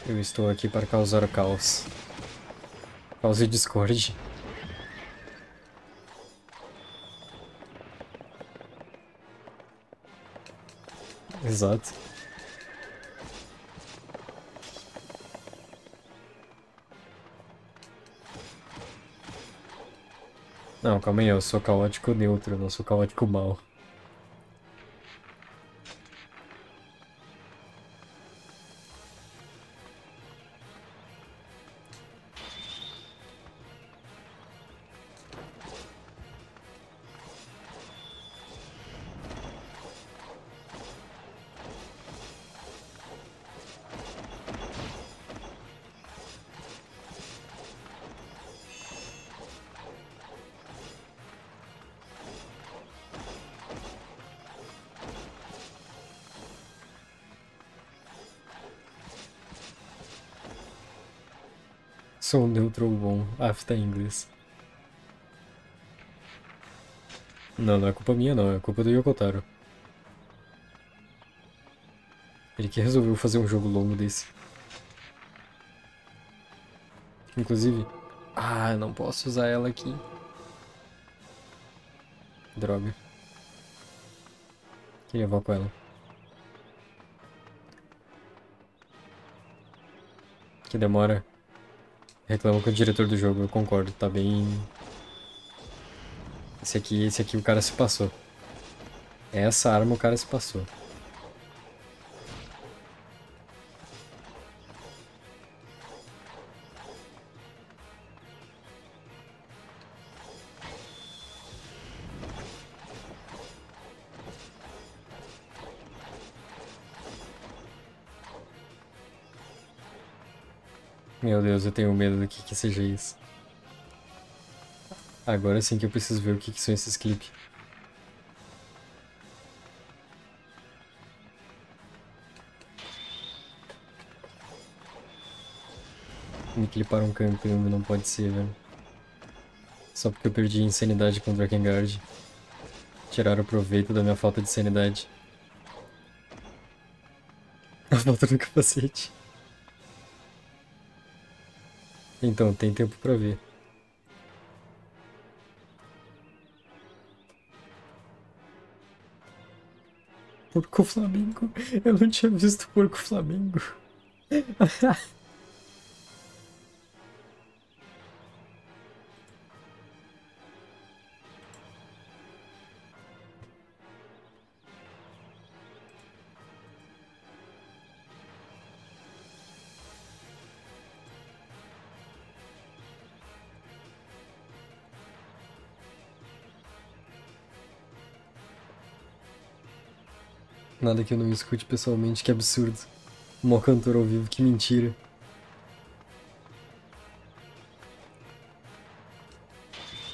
Eu estou aqui para causar o caos. Caos e discord. Exato. Não, calma aí, eu sou caótico neutro, eu não sou caótico mau. Sou neutro ou bom, after inglês. Não, não é culpa minha não, é culpa do Yokotaro. Ele que resolveu fazer um jogo longo desse. Inclusive... Ah, não posso usar ela aqui. Droga. Queria voar com ela. Que demora. Reclama com o diretor do jogo, eu concordo, tá bem... Esse aqui, esse aqui o cara se passou. Essa arma o cara se passou. Meu Deus, eu tenho medo do que que seja isso. Agora sim que eu preciso ver o que que são esses clipes. Me cliparam campeão, não pode ser, velho. Só porque eu perdi insanidade com o Drakengard. Tiraram proveito da minha falta de sanidade. A falta do capacete. Então, tem tempo pra ver. Porco Flamingo? Eu não tinha visto Porco Flamingo. Nada que eu não me escute pessoalmente, que absurdo. Mó cantor ao vivo, que mentira.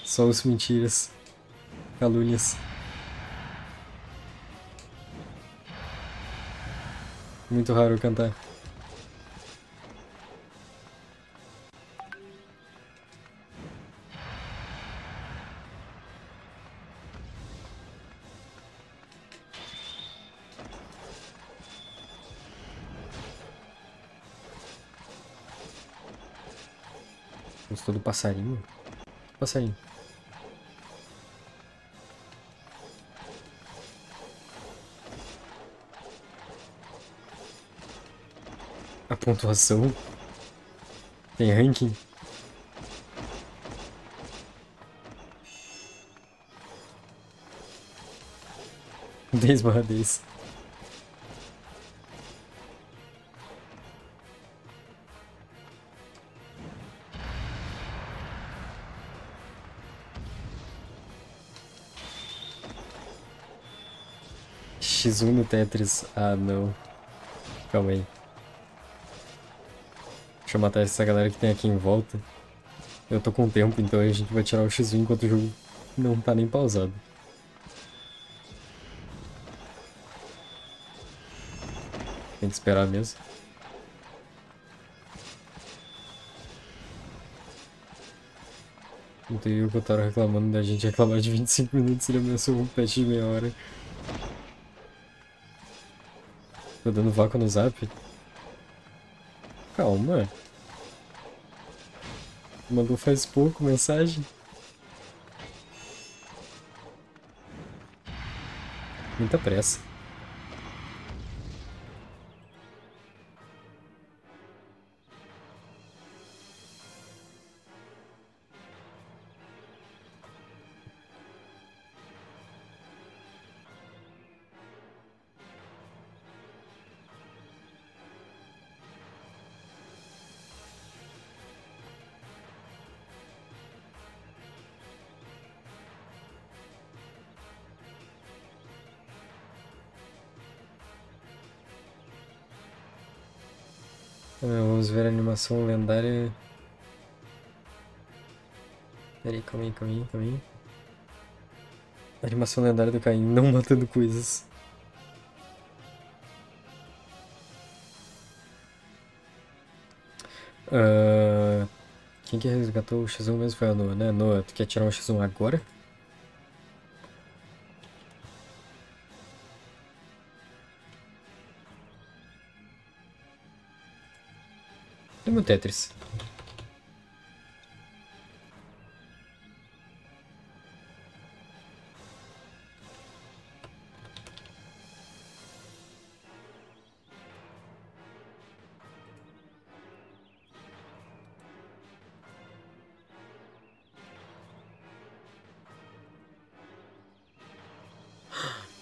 Só os mentiras. Calúnias. Muito raro eu cantar. Gostou do passarinho? Passarinho. A pontuação? Tem ranking? dez barra dez. X um no Tetris. Ah, não. Calma aí. Deixa eu matar essa galera que tem aqui em volta. Eu tô com tempo, então a gente vai tirar o X um enquanto o jogo não tá nem pausado. Tem que esperar mesmo. Não tem o Yokotaro reclamando da gente reclamar de vinte e cinco minutos, ele ameaçou um patch de meia hora. Tô dando vácuo no zap? Calma. Mandou faz pouco mensagem. Muita pressa. Vamos ver a animação lendária. Peraí, calma aí, calma aí, calma aí. A animação lendária do Caim, não matando coisas. Uh, quem que resgatou o X um mesmo foi a Noah, né? Noah, tu quer tirar um X um agora? Meu Tetris.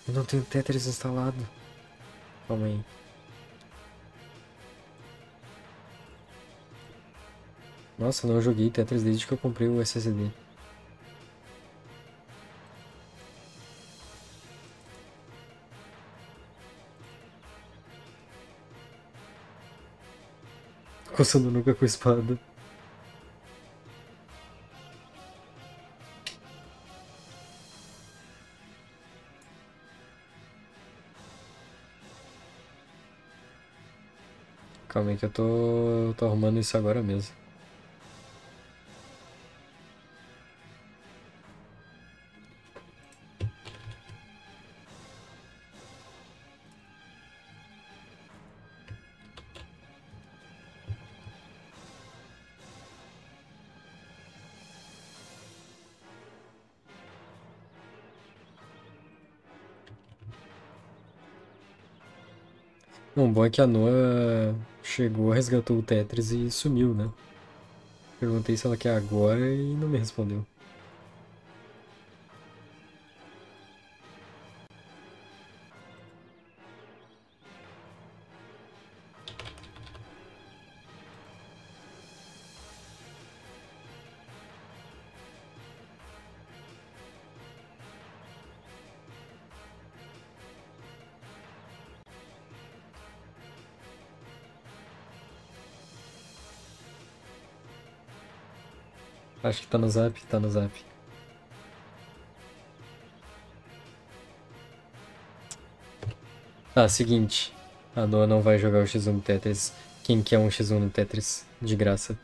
Eu não tenho Tetris instalado. Calma aí. Nossa, eu não joguei Tetris desde que eu comprei o S S D. Coçando nunca com espada. Calma aí que eu tô, tô arrumando isso agora mesmo. Bom, bom é que a Noah chegou, resgatou o Tetris e sumiu, né? Perguntei se ela quer agora e não me respondeu. Acho que tá no zap, tá no zap. Tá, seguinte. A Noah não vai jogar o X um no Tetris. Quem quer um X um no Tetris? De graça.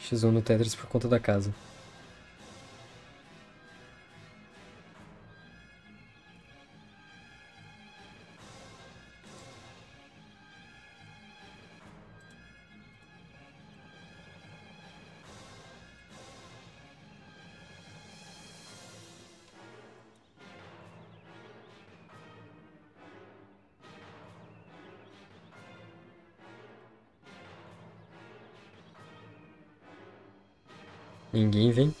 X um no Tetris por conta da casa. Ninguém vem.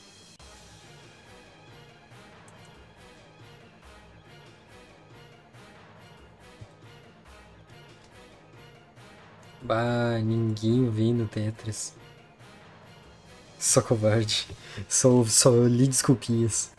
Bah, ninguém vem no Tetris. Só covarde. Só, só li desculpinhas.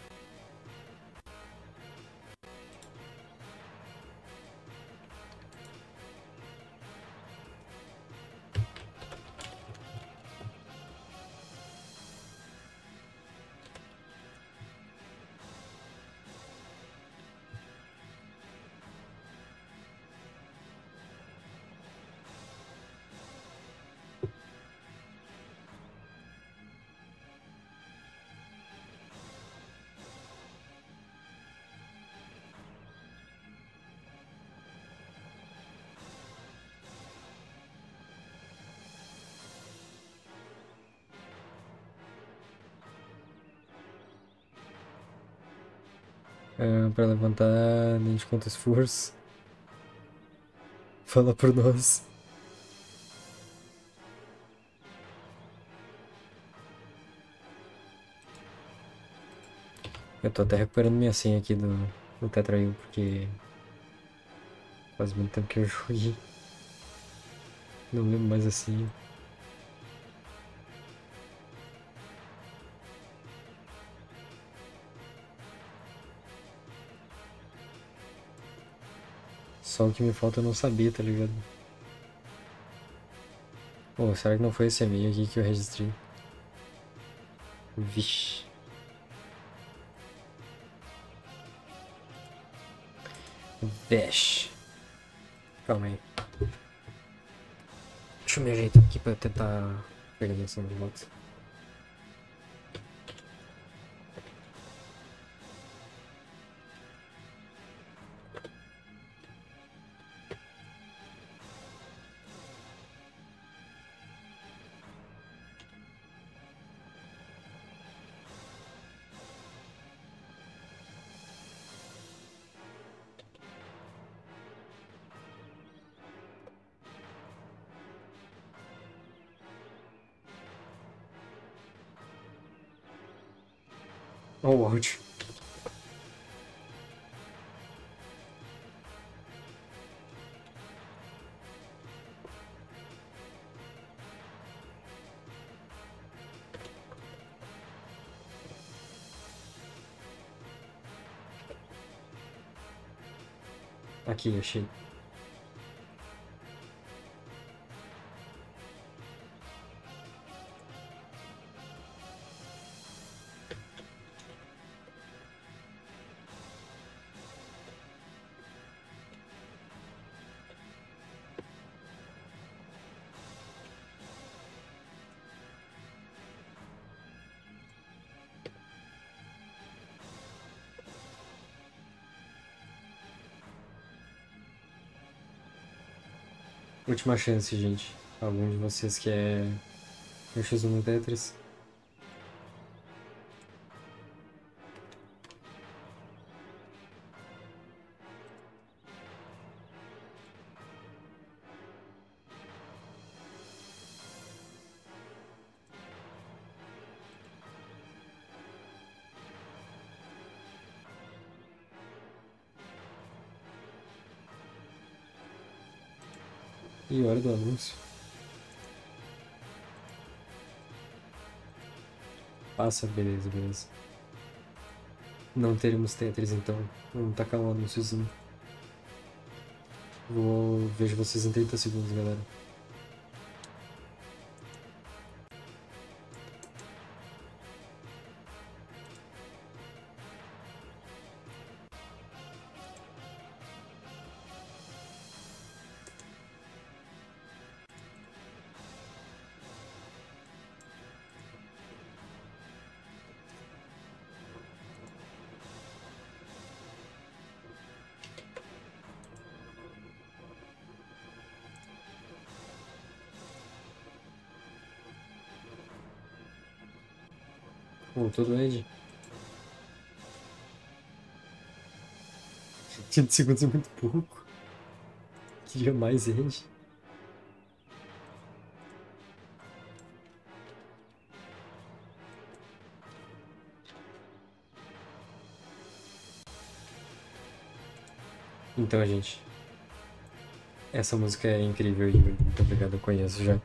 É, pra levantar, nem de quanto esforço. Fala por nós. Eu tô até recuperando minha senha aqui do, do Tetrail, porque faz muito tempo que eu joguei. Não lembro mais a senha. Só o que me falta eu não sabia, tá ligado? Pô, será que não foi esse e-mail aqui que eu registrei? Vixe. Vixe. Calma aí. Deixa eu me ajeitar aqui pra tentar pegar a direção de volta. O áudio. Aqui, achei. Última chance, gente. Algum de vocês quer um xis um no Tetris? E hora do anúncio. Passa, beleza, beleza. Não teremos Tetris então. Vamos tacar um anúnciozinho. Vou... Vejo vocês em trinta segundos, galera. Voltou doente. vinte segundos é muito pouco. Queria mais rede. Então, gente. Essa música é incrível e muito obrigado, eu conheço já.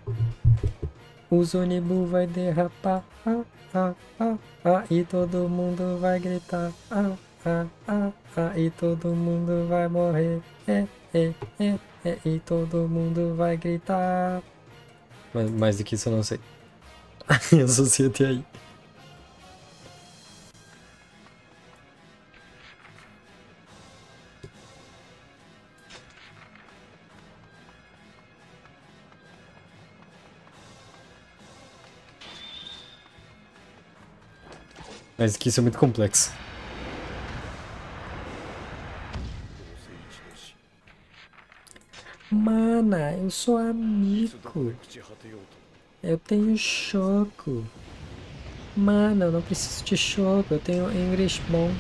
Os ônibus vai derrapar, ah, ah, ah, ah, e todo mundo vai gritar, ah, ah, ah, ah, e todo mundo vai morrer, é, é, é, é, e todo mundo vai gritar. Mas mais do que isso eu não sei. Eu só sei até aí. Mas que isso é muito complexo. Mana, eu sou amigo. Eu tenho choco. Mana, eu não preciso de choco. Eu tenho inglês bom.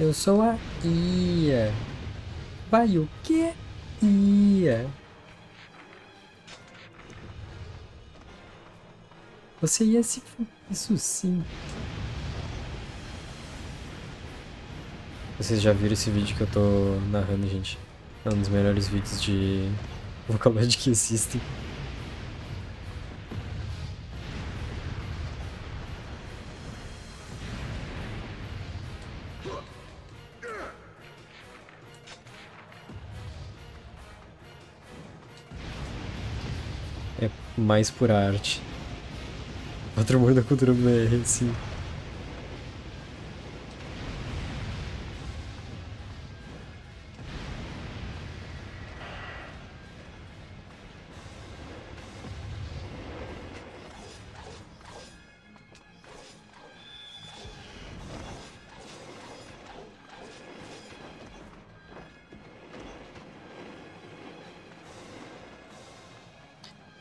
Eu sou a Ia. Vai o que ia? Você ia se... Isso sim. Vocês já viram esse vídeo que eu tô narrando, gente? É um dos melhores vídeos de Vocaloid que existem. Mais por arte. Outro mundo da cultura B R, sim.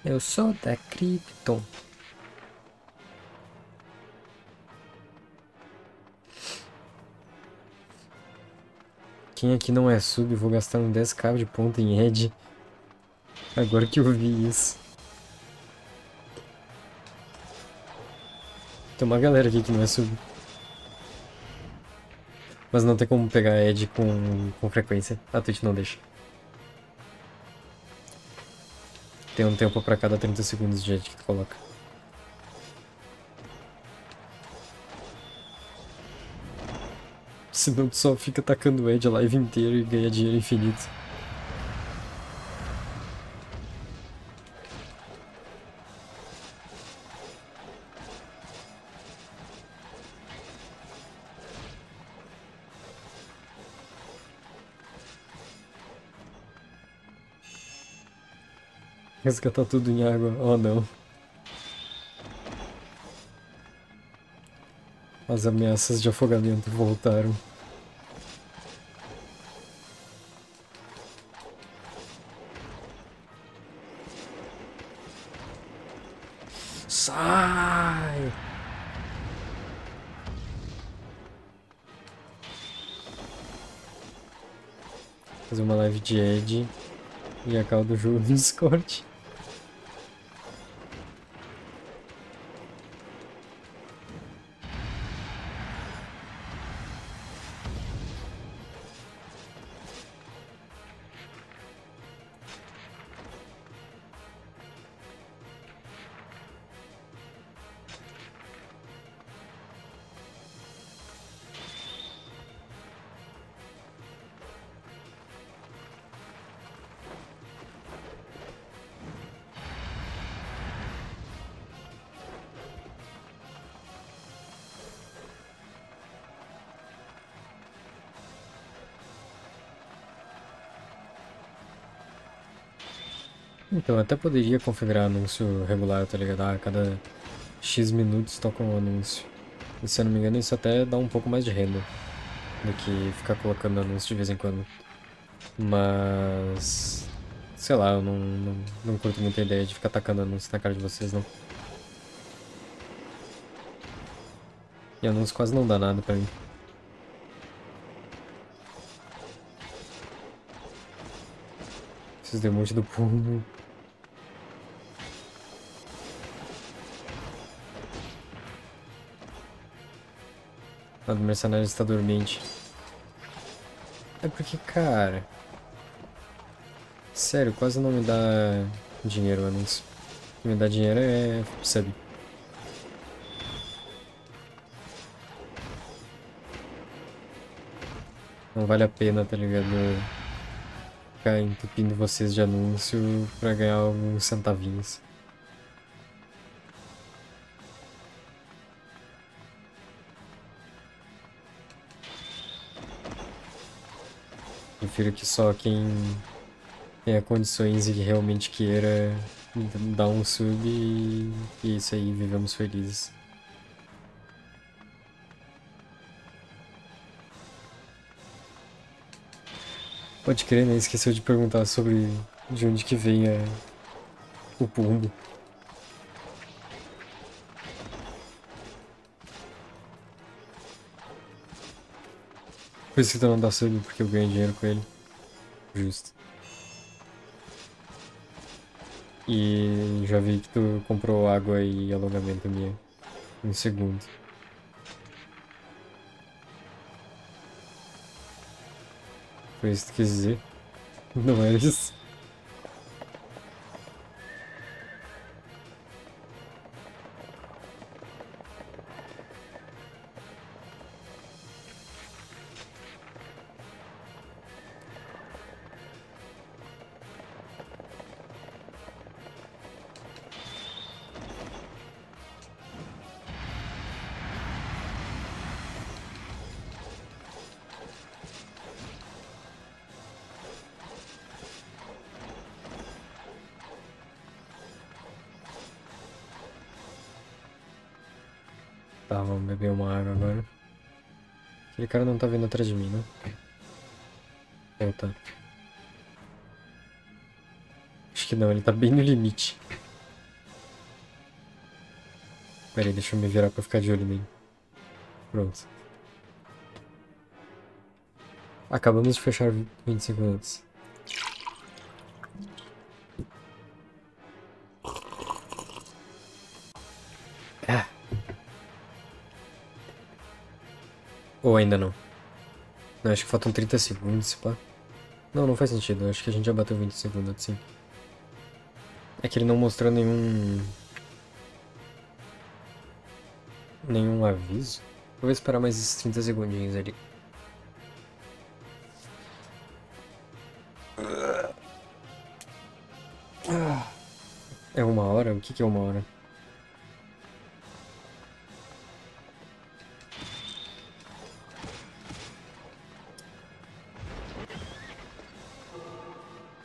Eu sou da Krypton. Quem aqui não é sub, vou gastar um dez k de ponto em Ed. Agora que eu vi isso. Tem uma galera aqui que não é sub. Mas não tem como pegar Ed com, com frequência. A Twitch não deixa. Tem um tempo pra cada trinta segundos de edit que tu coloca. Senão tu só fica tacando o edge a live inteira e ganha dinheiro infinito. Resgatar tudo em água, oh não. As ameaças de afogamento voltaram. Sai! Fazer uma live de Ed e acabar do jogo no Discord. Então, até poderia configurar anúncio regular, tá ligado? A cada X minutos toca um anúncio. E se eu não me engano, isso até dá um pouco mais de renda do que ficar colocando anúncio de vez em quando. Mas... sei lá, eu não, não, não curto muita ideia de ficar tacando anúncio na cara de vocês, não. E anúncio quase não dá nada pra mim. Esses demônios do povo. A do mercenário está dormente. É porque, cara... Sério, quase não me dá dinheiro, amigos. O que me dá dinheiro é... Sabe? Não vale a pena, tá ligado? Ficar entupindo vocês de anúncio pra ganhar alguns centavinhos. Prefiro que só quem tenha condições e que realmente queira dar um sub e, e isso aí, vivemos felizes. Pode crer, né? Esqueceu de perguntar sobre de onde que vem é, o pombo. Por isso que tu não dá sub, porque eu ganho dinheiro com ele. Justo. E já vi que tu comprou água e alongamento minha. Um segundo. Foi isso que tu quis dizer? Não é isso? Tá, vamos beber uma água agora. Aquele cara não tá vindo atrás de mim, né? É, tá. Acho que não, ele tá bem no limite. Pera aí, deixa eu me virar pra ficar de olho nele. Pronto. Acabamos de fechar vinte e cinco minutos. Ou ainda não. Não, acho que faltam trinta segundos, pá. Não, não faz sentido. Acho que a gente já bateu vinte segundos, assim. É que ele não mostrou nenhum... Nenhum aviso. Vou esperar mais esses trinta segundinhos ali. É uma hora? O que que é uma hora?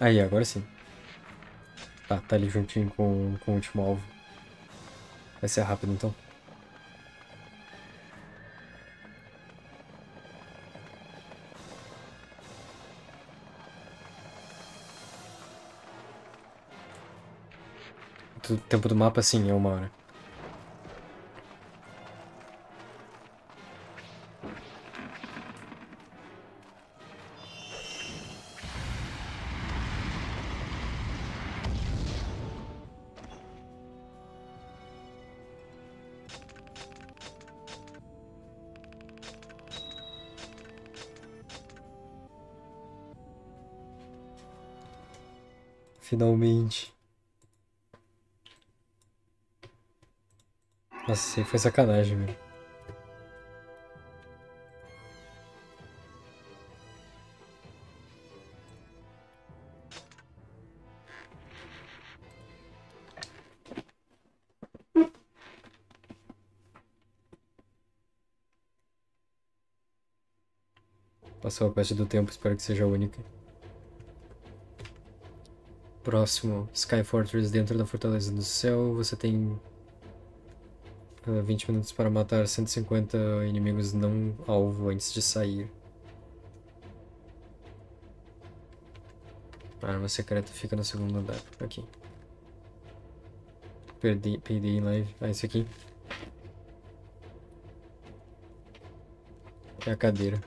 Aí, agora sim. Tá, tá ali juntinho com, com o último alvo. Vai ser rápido, então. O tempo do mapa, sim, é uma hora. Finalmente. Nossa, isso aí foi sacanagem, meu. Passou a parte do tempo, espero que seja única. Próximo, Sky Fortress dentro da Fortaleza do Céu. Você tem uh, vinte minutos para matar cento e cinquenta inimigos não alvo antes de sair. A arma secreta fica no segundo andar. Aqui. Perdi, perdi em live. Ah, esse aqui. É a cadeira.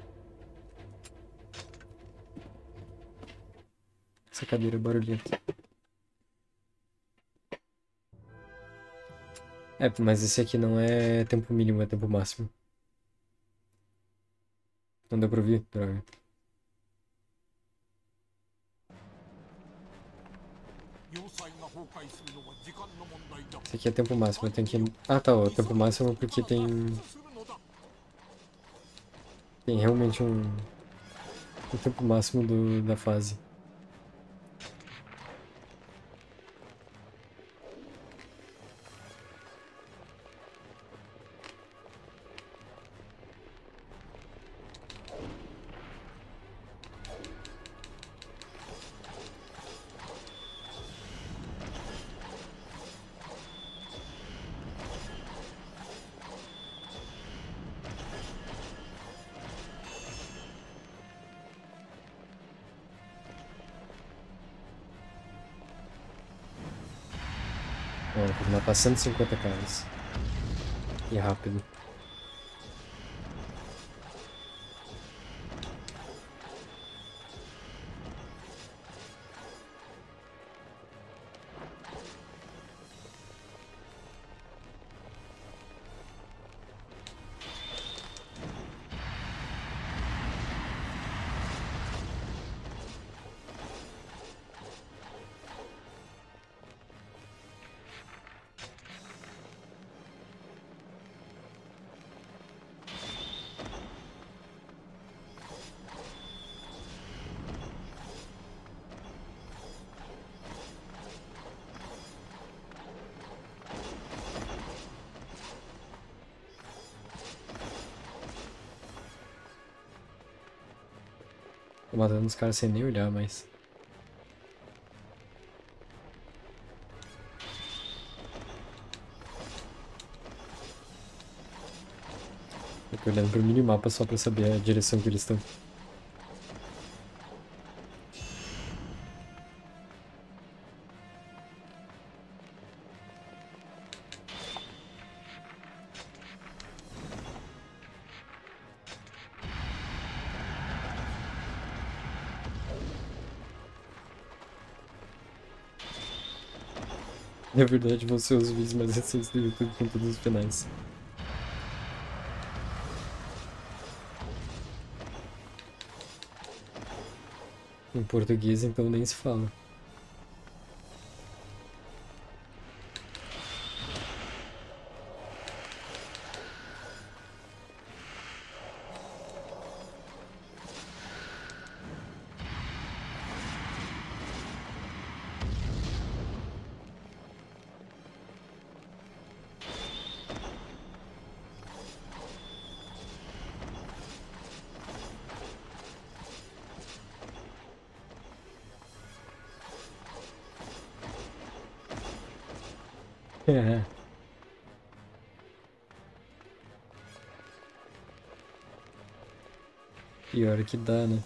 Essa cadeira é barulhenta. É, mas esse aqui não é tempo mínimo, é tempo máximo. Não deu pra ouvir? Droga. Esse aqui é tempo máximo, eu tenho que... Ah, tá, ó, tempo máximo porque tem... Tem realmente um... O tempo máximo do, da fase. Matar cento e cinquenta caras. E rápido. Tô matando os caras sem nem olhar, mas... Tô aqui olhando pro minimapa só pra saber a direção que eles estão. Na verdade, vão ser os vídeos mais recentes do YouTube com todos os finais. Em português, então, nem se fala. É. Pior que dá, né?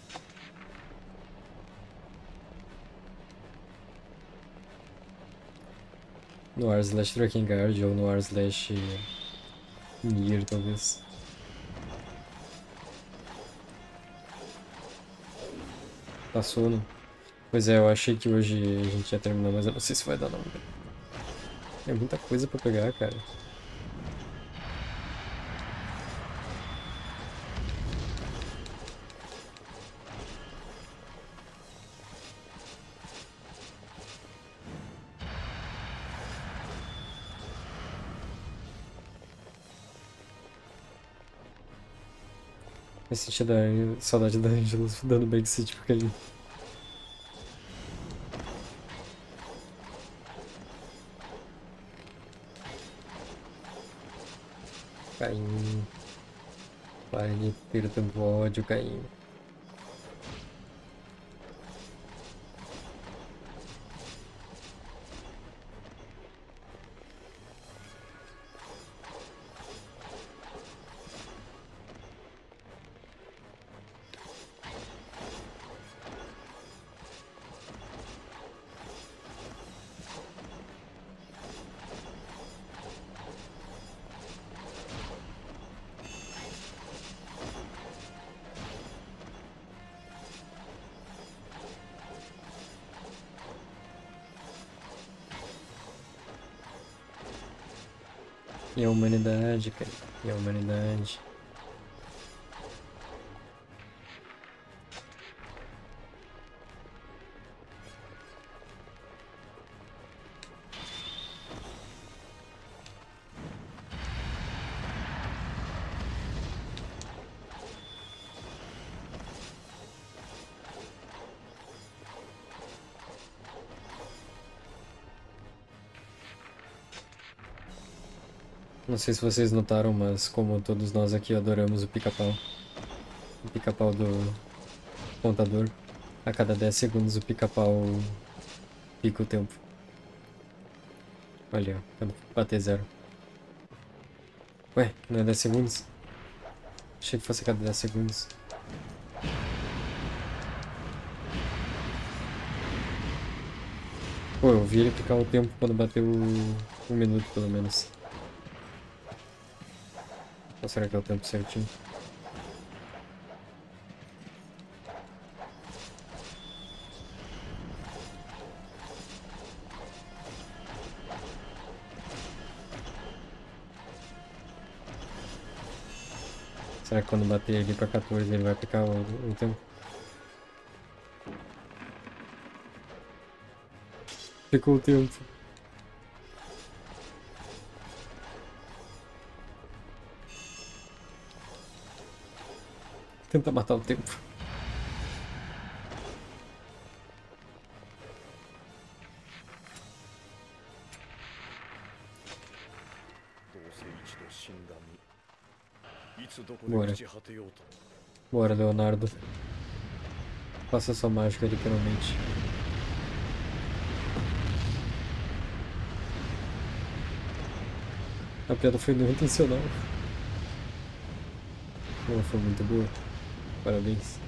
No ar slash Drakengard ou no ar slash Nier, talvez. Tá sono. Pois é, eu achei que hoje a gente ia terminar, mas eu não sei se vai dar não. É muita coisa pra pegar, cara. Eu senti da, saudade da Angela dando backseat porque ele... Caim, para de ter tanto ódio, Caim. E a humanidade, cara. E a humanidade. Não sei se vocês notaram, mas como todos nós aqui adoramos o pica-pau, o pica-pau do contador, a cada dez segundos o pica-pau pica o tempo. Olha, tem que bater zero. Ué, não é dez segundos? Achei que fosse a cada dez segundos. Pô, eu vi ele picar o tempo quando bateu um minuto, pelo menos. Ou será que é o tempo certinho? Será que quando bater ali pra quatorze ele vai picar o, o tempo? Ficou o tempo. Tenta matar o tempo. Bora. Bora, Leonardo. Faça sua mágica, literalmente. A piada foi não intencional. Boa, foi muito boa. Parabéns.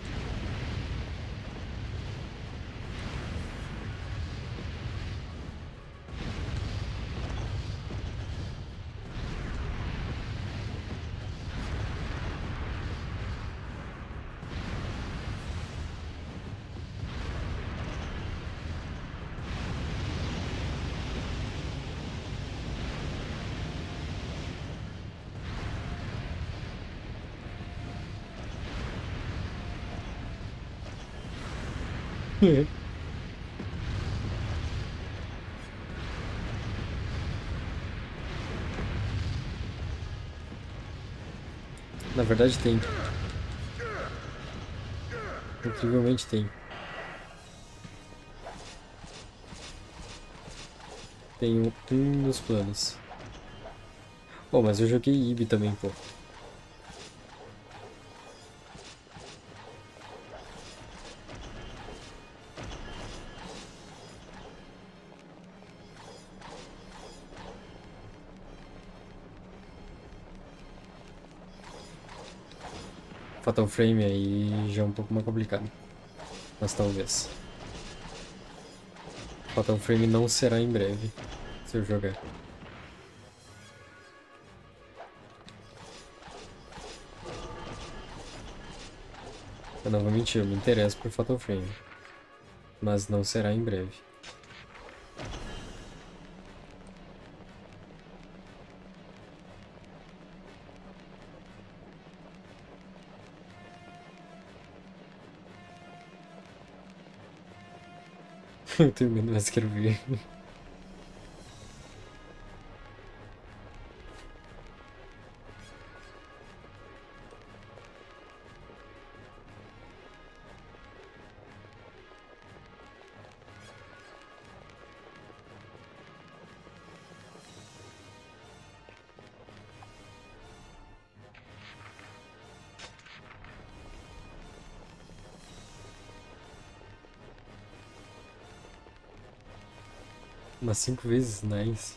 Na verdade tem. Incrivelmente tem. Tenho um nos planos. Pô, mas eu joguei Ib também, pô. Fatal Frame aí já é um pouco mais complicado, mas talvez. Fatal Frame não será em breve, se eu jogar. Eu não vou mentir, eu me interesso por Fatal Frame, mas não será em breve. Eu tenho medo, mas quero ver. Umas cinco vezes, nice.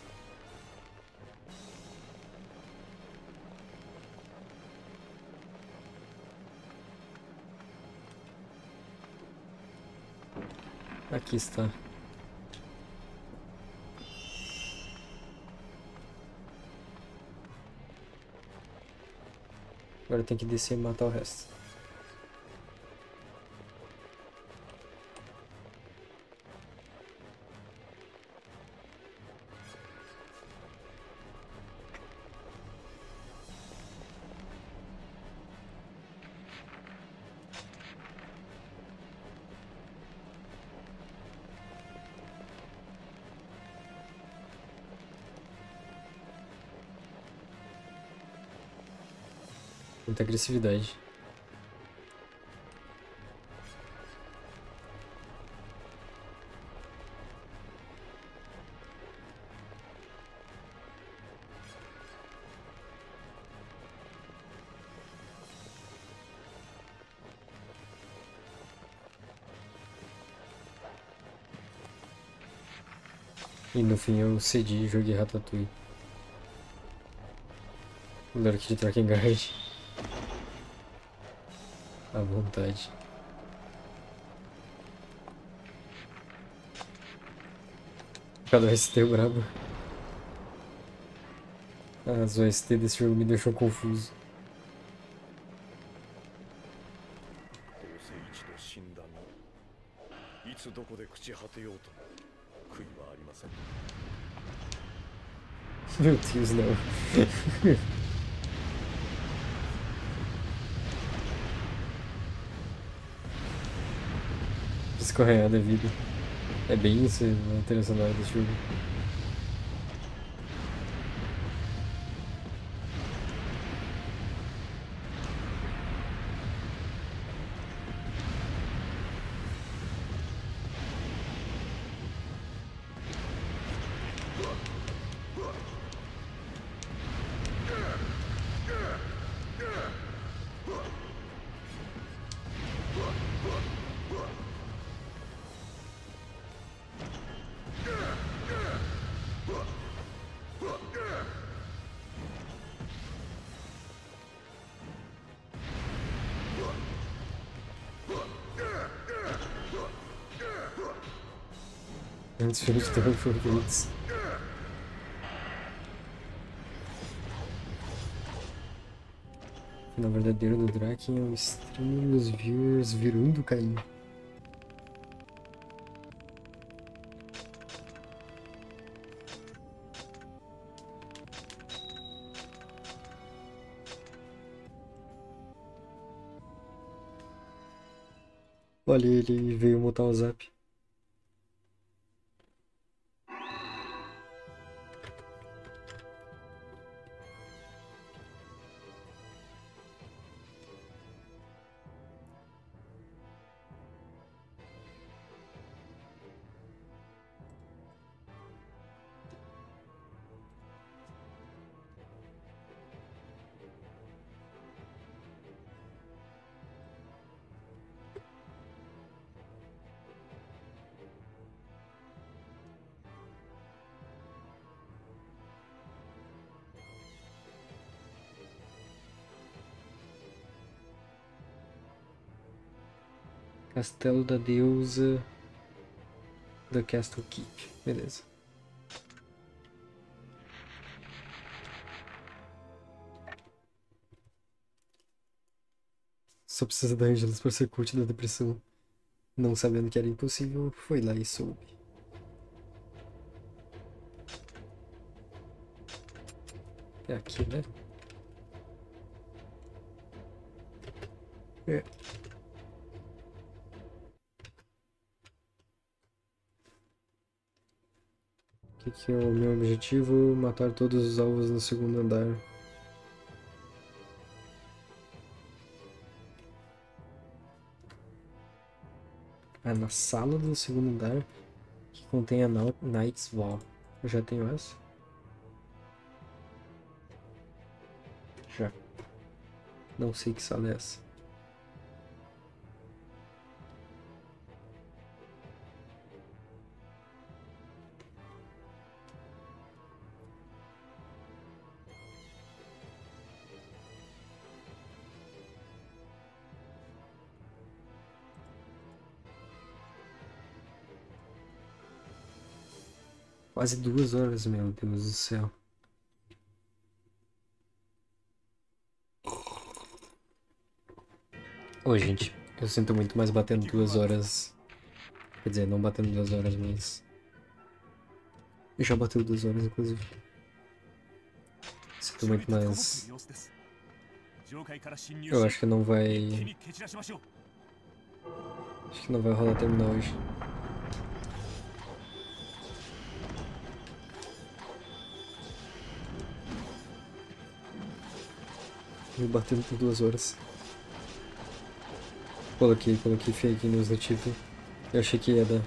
Aqui está. Agora tem que descer e matar o resto. Muita agressividade. E no fim eu cedi e joguei Ratatouille. Melhor que de Drakengard. À vontade. Cada O S T é brabo. As O S T desse jogo me deixou confuso. Meu Deus, não. Escorreada é vida. É bem isso, a trilha sonora desse jogo. Antes de ter favoritos. Na verdadeira do Draken é um stream dos viewers virando cair. Olha, ele veio montar o zap. Castelo da deusa da Castle Keep, beleza. Só precisa da Angelus para ser cult da depressão. Não sabendo que era impossível, foi lá e soube. É aqui, né? É. O que, que é o meu objetivo? Matar todos os alvos no segundo andar. Ah, na sala do segundo andar que contém a Knight's Wall. Eu já tenho essa? Já. Não sei que sala é essa. Quase duas horas, meu Deus do céu. Ô, gente, eu sinto muito mais batendo duas horas. Quer dizer, não batendo duas horas, mas... eu já bateu duas horas, inclusive. Sinto muito mais... eu acho que não vai... acho que não vai rolar terminar hoje. Me batendo por duas horas. Coloquei, coloquei fake news no título. Eu achei que ia dar.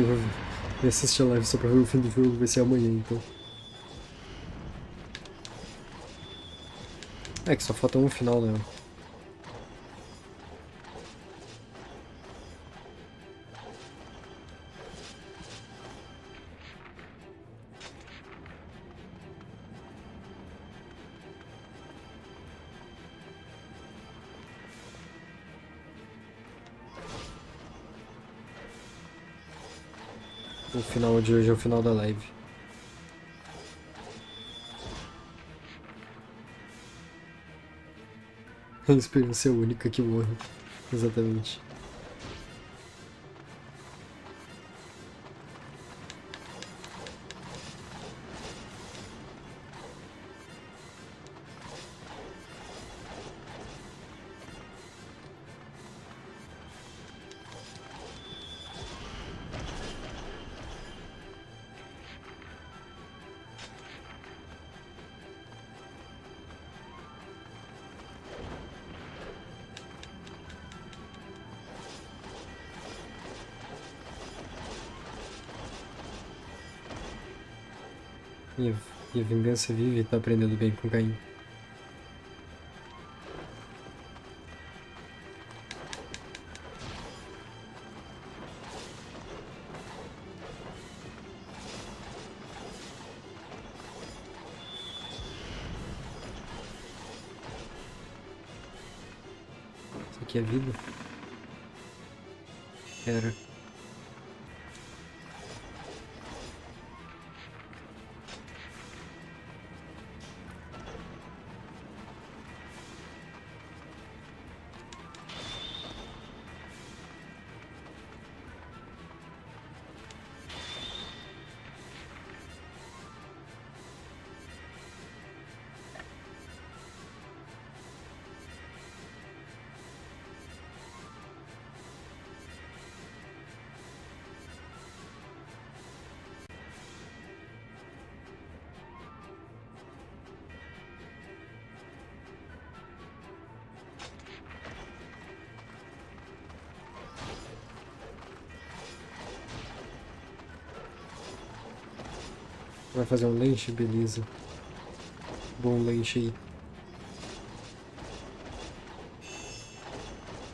veio me assistir a live só pra ver o fim do jogo, vai ser amanhã então. É que só falta um final, né? O final de hoje é o final da live. A experiência única que morre. Exatamente. E a vingança vive e tá aprendendo bem com Caim. Isso aqui é vida? Era. Vai fazer um lanche? Beleza. Bom lanche aí.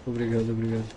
Obrigado, obrigado.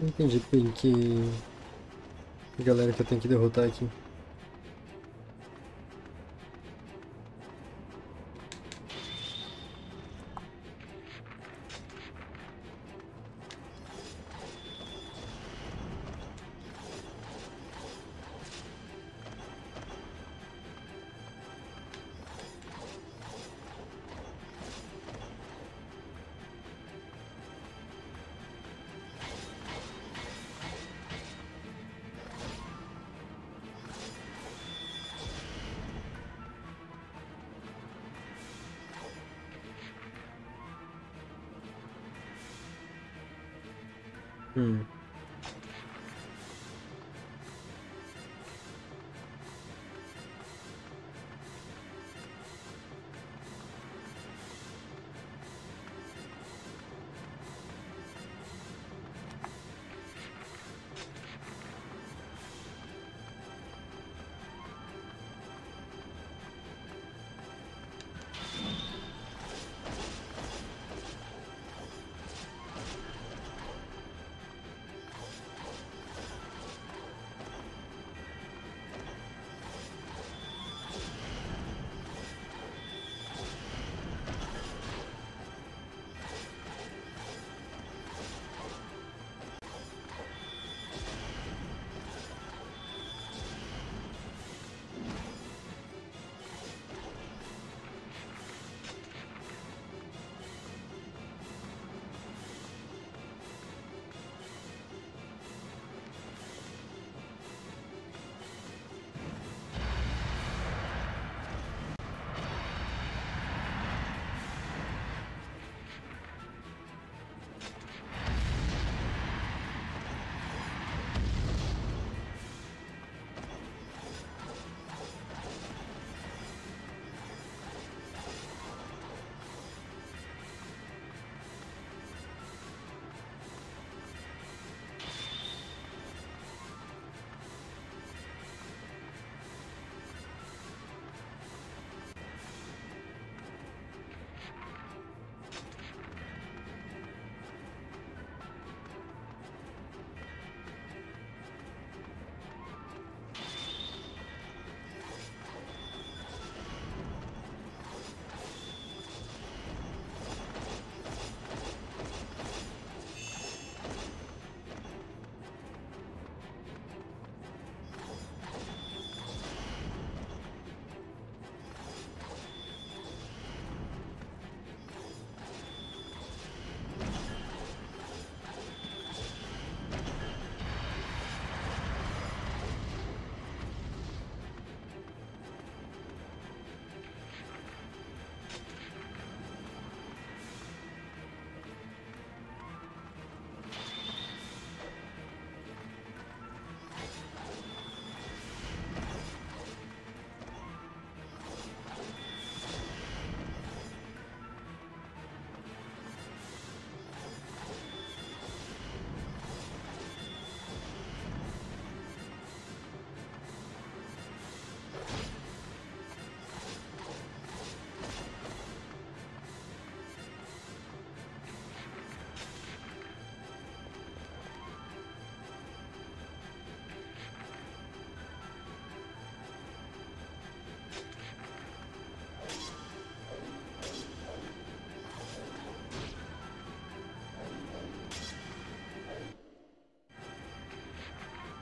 Não entendi que tem que... A galera que eu tenho que derrotar aqui. Hum.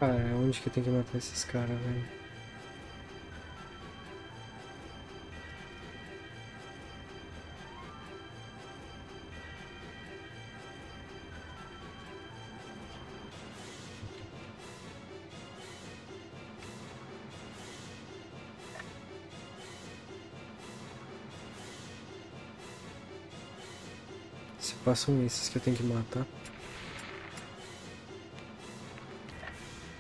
Cara, onde que eu tenho que matar esses caras, velho? Se passam esses que eu tenho que matar.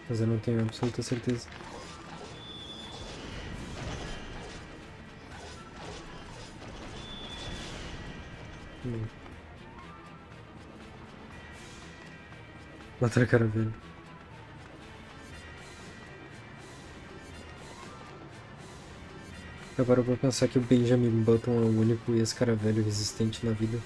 Mas eu não tenho absoluta certeza. Hum. Outra cara velha. Eu paro pra pensar que o Benjamin Button é o único ex-caravelho resistente na vida.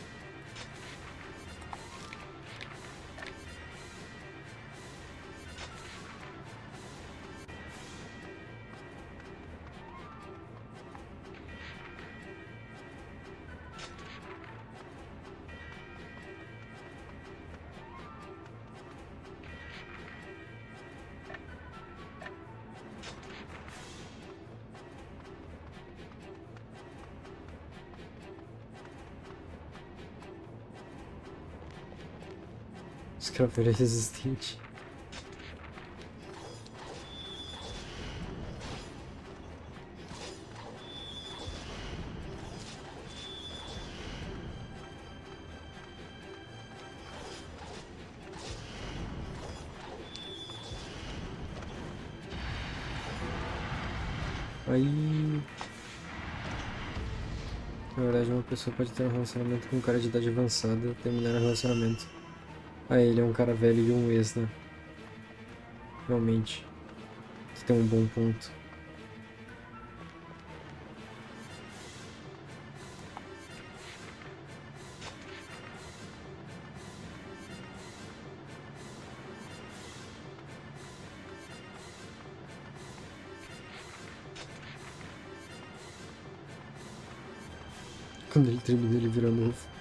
Escraveira resistente. Aí... Na verdade, uma pessoa pode ter um relacionamento com um cara de idade avançada, terminar o relacionamento. Ah, ele é um cara velho e um ex, né? Realmente. Você tem um bom ponto. Quando ele termina, ele vira novo.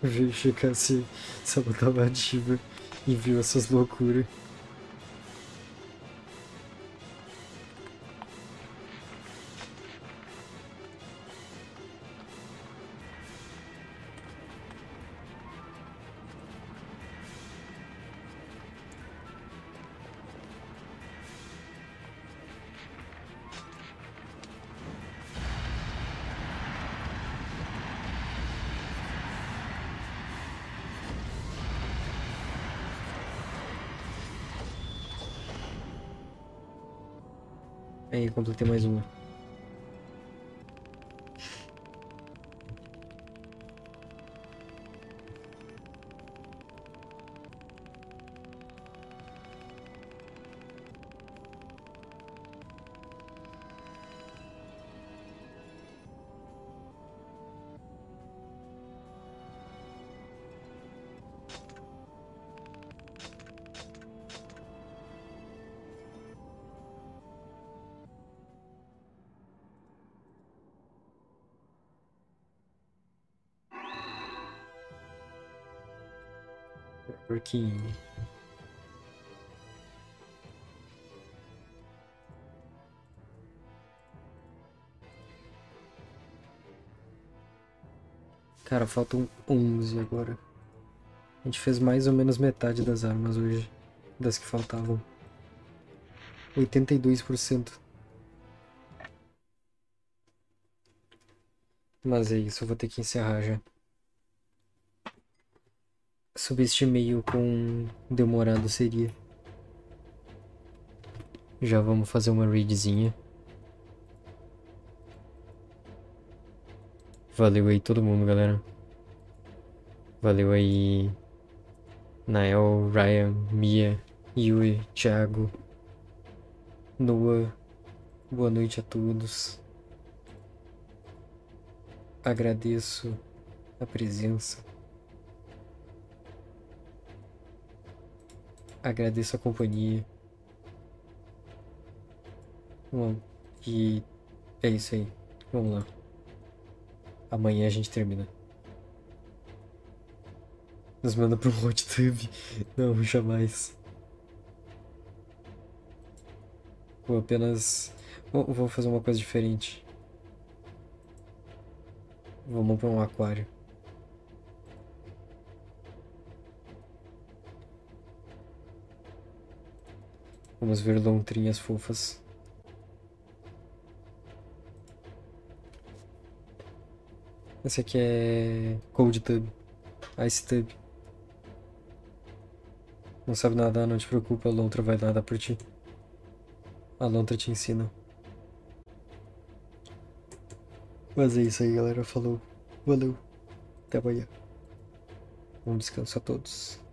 Veio checar se ela estava ativa e viu essas loucuras. Aí, completei mais uma. Porque... Cara, faltam onze agora. A gente fez mais ou menos metade das armas hoje, das que faltavam. oitenta e dois por cento. Mas é isso, eu vou ter que encerrar já. Subestimei o quão demorado seria. Já vamos fazer uma raidzinha. Valeu aí todo mundo, galera. Valeu aí Nael, Ryan, Mia, Yui, Thiago, Noah. Boa noite a todos. Agradeço a presença. Agradeço a companhia. E é isso aí. Vamos lá. Amanhã a gente termina. Nos manda pro hot tub. Não, jamais. Vou apenas... Vou fazer uma coisa diferente. Vamos pra um aquário. Vamos ver lontrinhas fofas. Esse aqui é Cold Tub, Ice Tub. Não sabe nadar, não te preocupa, a lontra vai nadar por ti. A lontra te ensina. Mas é isso aí, galera. Falou. Valeu. Até amanhã. Um descanso a todos.